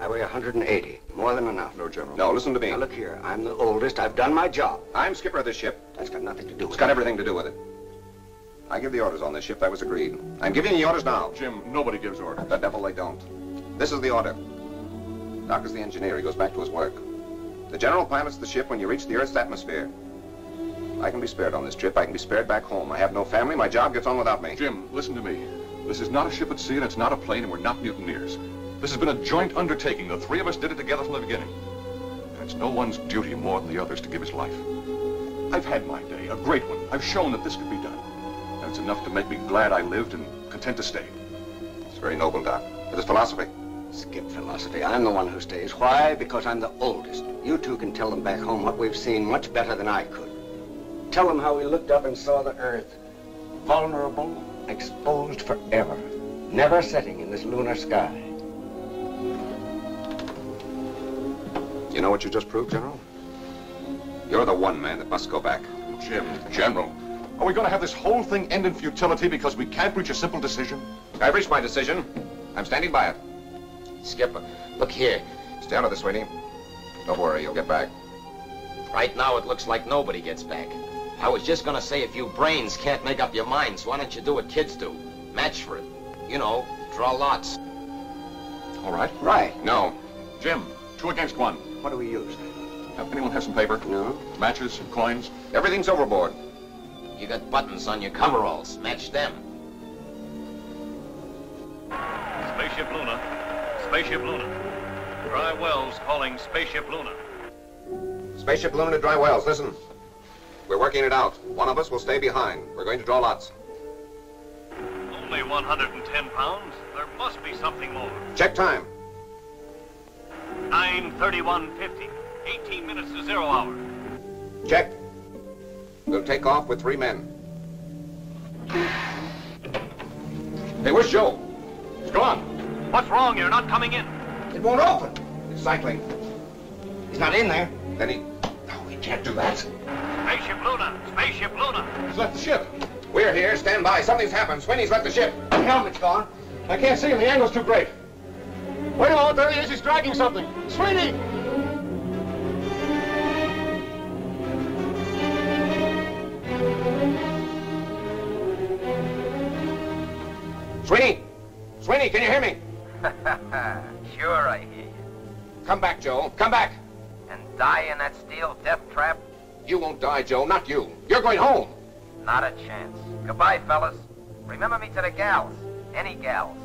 I weigh 180. More than enough. No, General. No, listen to me. Now, look here. I'm the oldest. I've done my job. I'm skipper of this ship. That's got nothing to do with it. It's got everything to do with it. I give the orders on this ship. That was agreed. I'm giving you the orders now. Jim, nobody gives orders. The devil, they don't. This is the order. Doc is the engineer. He goes back to his work. The General pilots the ship when you reach the Earth's atmosphere. I can be spared on this trip. I can be spared back home. I have no family. My job gets on without me. Jim, listen to me. This is not a ship at sea, and it's not a plane, and we're not mutineers. This has been a joint undertaking. The 3 of us did it together from the beginning. And it's no one's duty more than the other's to give his life. I've had my day, a great one. I've shown that this could be done. Now it's enough to make me glad I lived and content to stay. It's very noble, Doc. But it's philosophy. Skip philosophy. I'm the one who stays. Why? Because I'm the oldest. You two can tell them back home what we've seen much better than I could. Tell them how we looked up and saw the Earth. Vulnerable, exposed forever. Never setting in this lunar sky. You know what you just proved, General? You're the one man that must go back. Jim, General, are we going to have this whole thing end in futility because we can't reach a simple decision? I've reached my decision. I'm standing by it. Skip, look here. Stay out of this, Sweeney. Don't worry, you'll get back. Right now, it looks like nobody gets back. I was just going to say, if you brains can't make up your minds, why don't you do what kids do? Match for it. You know, draw lots. All right. Right. No. Jim, 2 against 1. What do we use? Anyone have some paper? No. Matches, coins? Everything's overboard. You got buttons on your coveralls. Match them. Spaceship Luna. Spaceship Luna. Dry Wells calling Spaceship Luna. Spaceship Luna to Dry Wells, listen. We're working it out. One of us will stay behind. We're going to draw lots. Only 110 pounds? There must be something more. Check time. 9:31:50. 18 minutes to 0 hour. Check. We'll take off with 3 men. Hey, where's Joe? He's gone. What's wrong? You're not coming in. It won't open. It's cycling. He's not in there. Then he... No, we can't do that. Spaceship Luna. Spaceship Luna. He's left the ship. We're here. Stand by. Something's happened. Sweeney's left the ship. The helmet's gone. I can't see him. The angle's too great. Wait a moment. There he is. He's dragging something. Sweeney! Sweeney! Sweeney, can you hear me? Sure, I hear you. Come back, Joe. Come back. And die in that steel death trap? You won't die, Joe. Not you. You're going home. Not a chance. Goodbye, fellas. Remember me to the gals. Any gals.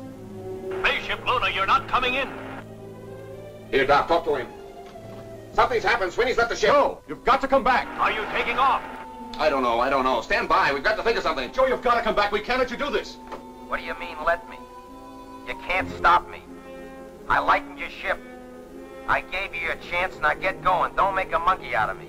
Spaceship Luna, you're not coming in. Here, Doc. Talk to him. Something's happened. Sweeney's left the ship. Joe, you've got to come back. Are you taking off? I don't know. Stand by. We've got to think of something. Joe, you've got to come back. We can't let you do this. What do you mean, let me? You can't stop me. I lightened your ship. I gave you your chance. Now get going. Don't make a monkey out of me.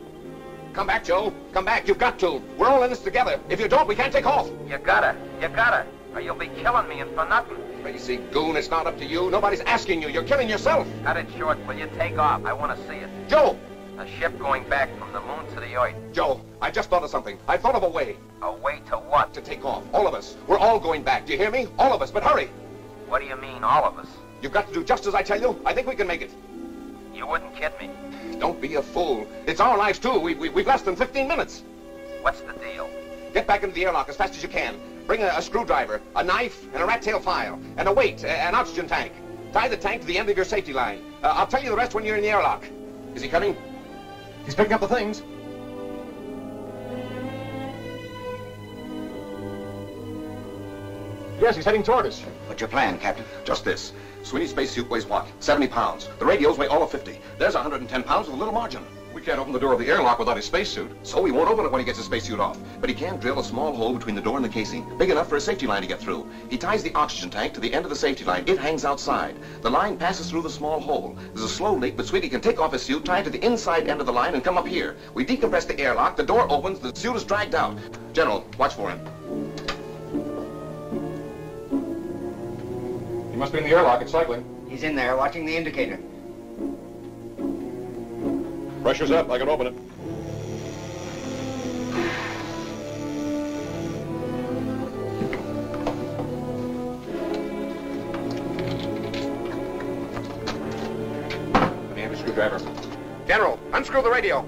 Come back, Joe. Come back. You've got to. We're all in this together. If you don't, we can't take off. You gotta. You gotta. Or you'll be killing me and for nothing. Crazy goon, it's not up to you. Nobody's asking you. You're killing yourself. Cut it short. Will you take off? I want to see it. Joe! A ship going back from the moon to the earth. Joe, I just thought of something. I thought of a way. A way to what? To take off. All of us. We're all going back. Do you hear me? All of us. But hurry. What do you mean, all of us? You've got to do just as I tell you. I think we can make it. You wouldn't kid me. Don't be a fool. It's our lives, too. We've less than 15 minutes. What's the deal? Get back into the airlock as fast as you can. Bring a screwdriver, a knife, and a rat-tail file, and a weight, an oxygen tank. Tie the tank to the end of your safety line. I'll tell you the rest when you're in the airlock. Is he coming? He's picking up the things. Yes, he's heading toward us. What's your plan, Captain? Just this. Sweeney's spacesuit weighs what? 70 pounds. The radios weigh all of 50. There's 110 pounds with a little margin. We can't open the door of the airlock without his spacesuit. So he won't open it when he gets his spacesuit off. But he can drill a small hole between the door and the casing, big enough for a safety line to get through. He ties the oxygen tank to the end of the safety line. It hangs outside. The line passes through the small hole. There's a slow leak, but Sweeney can take off his suit, tie it to the inside end of the line, and come up here. We decompress the airlock. The door opens. The suit is dragged out. General, watch for him. He must be in the airlock. It's cycling. He's in there, watching the indicator. Pressure's up. I can open it. Let me have a screwdriver. General, unscrew the radio.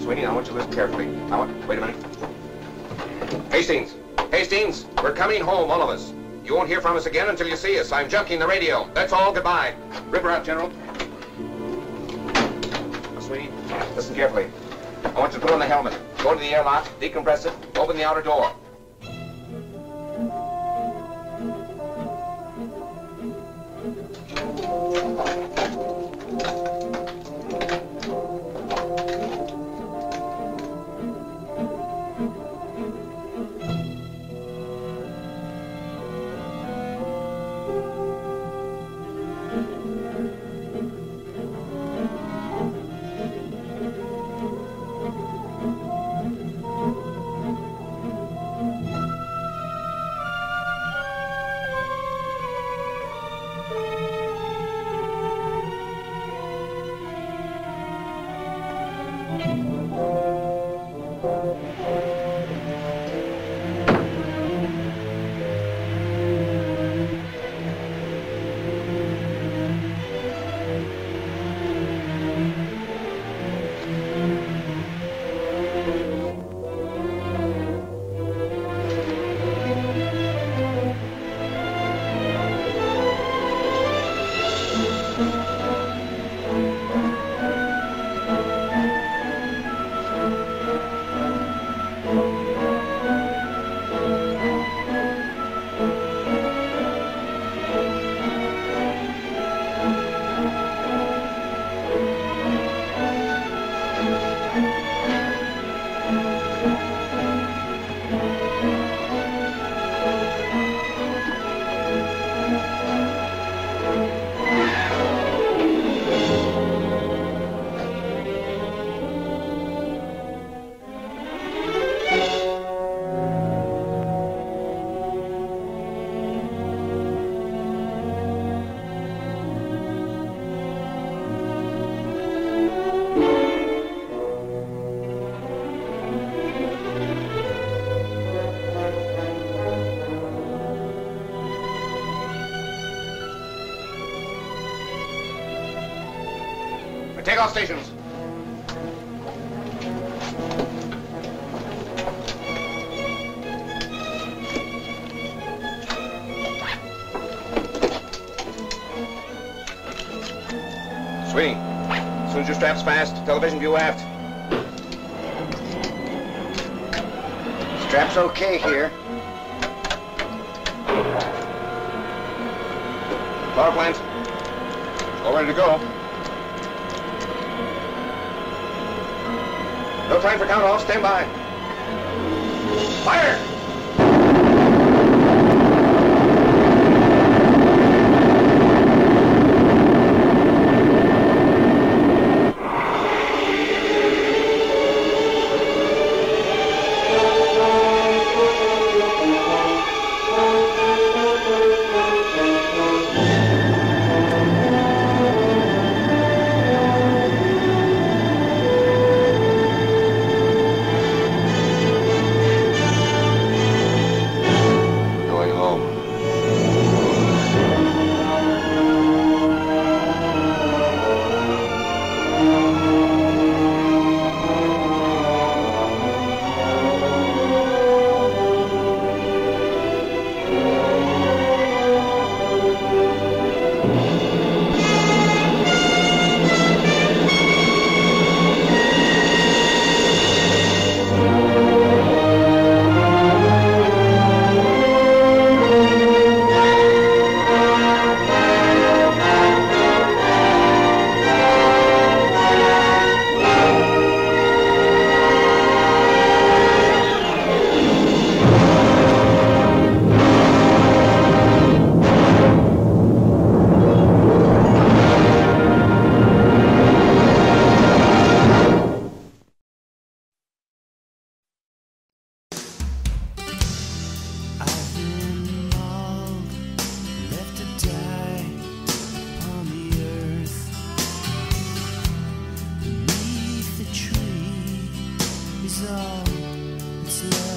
Sweeney, I want you to listen carefully. Wait a minute. Hastings! Hastings! We're coming home, all of us. You won't hear from us again until you see us. I'm junking the radio. That's all. Goodbye. Rip her out, General. Now, Sweeney, listen carefully. I want you to put on the helmet. Go to the airlock, decompress it, open the outer door. Takeoff stations. Sweeney, as soon as your strap's fast, television view aft. Strap's okay here. Power plant, all ready to go. No time for count-off. Stand by. Fire! It's all, it's love.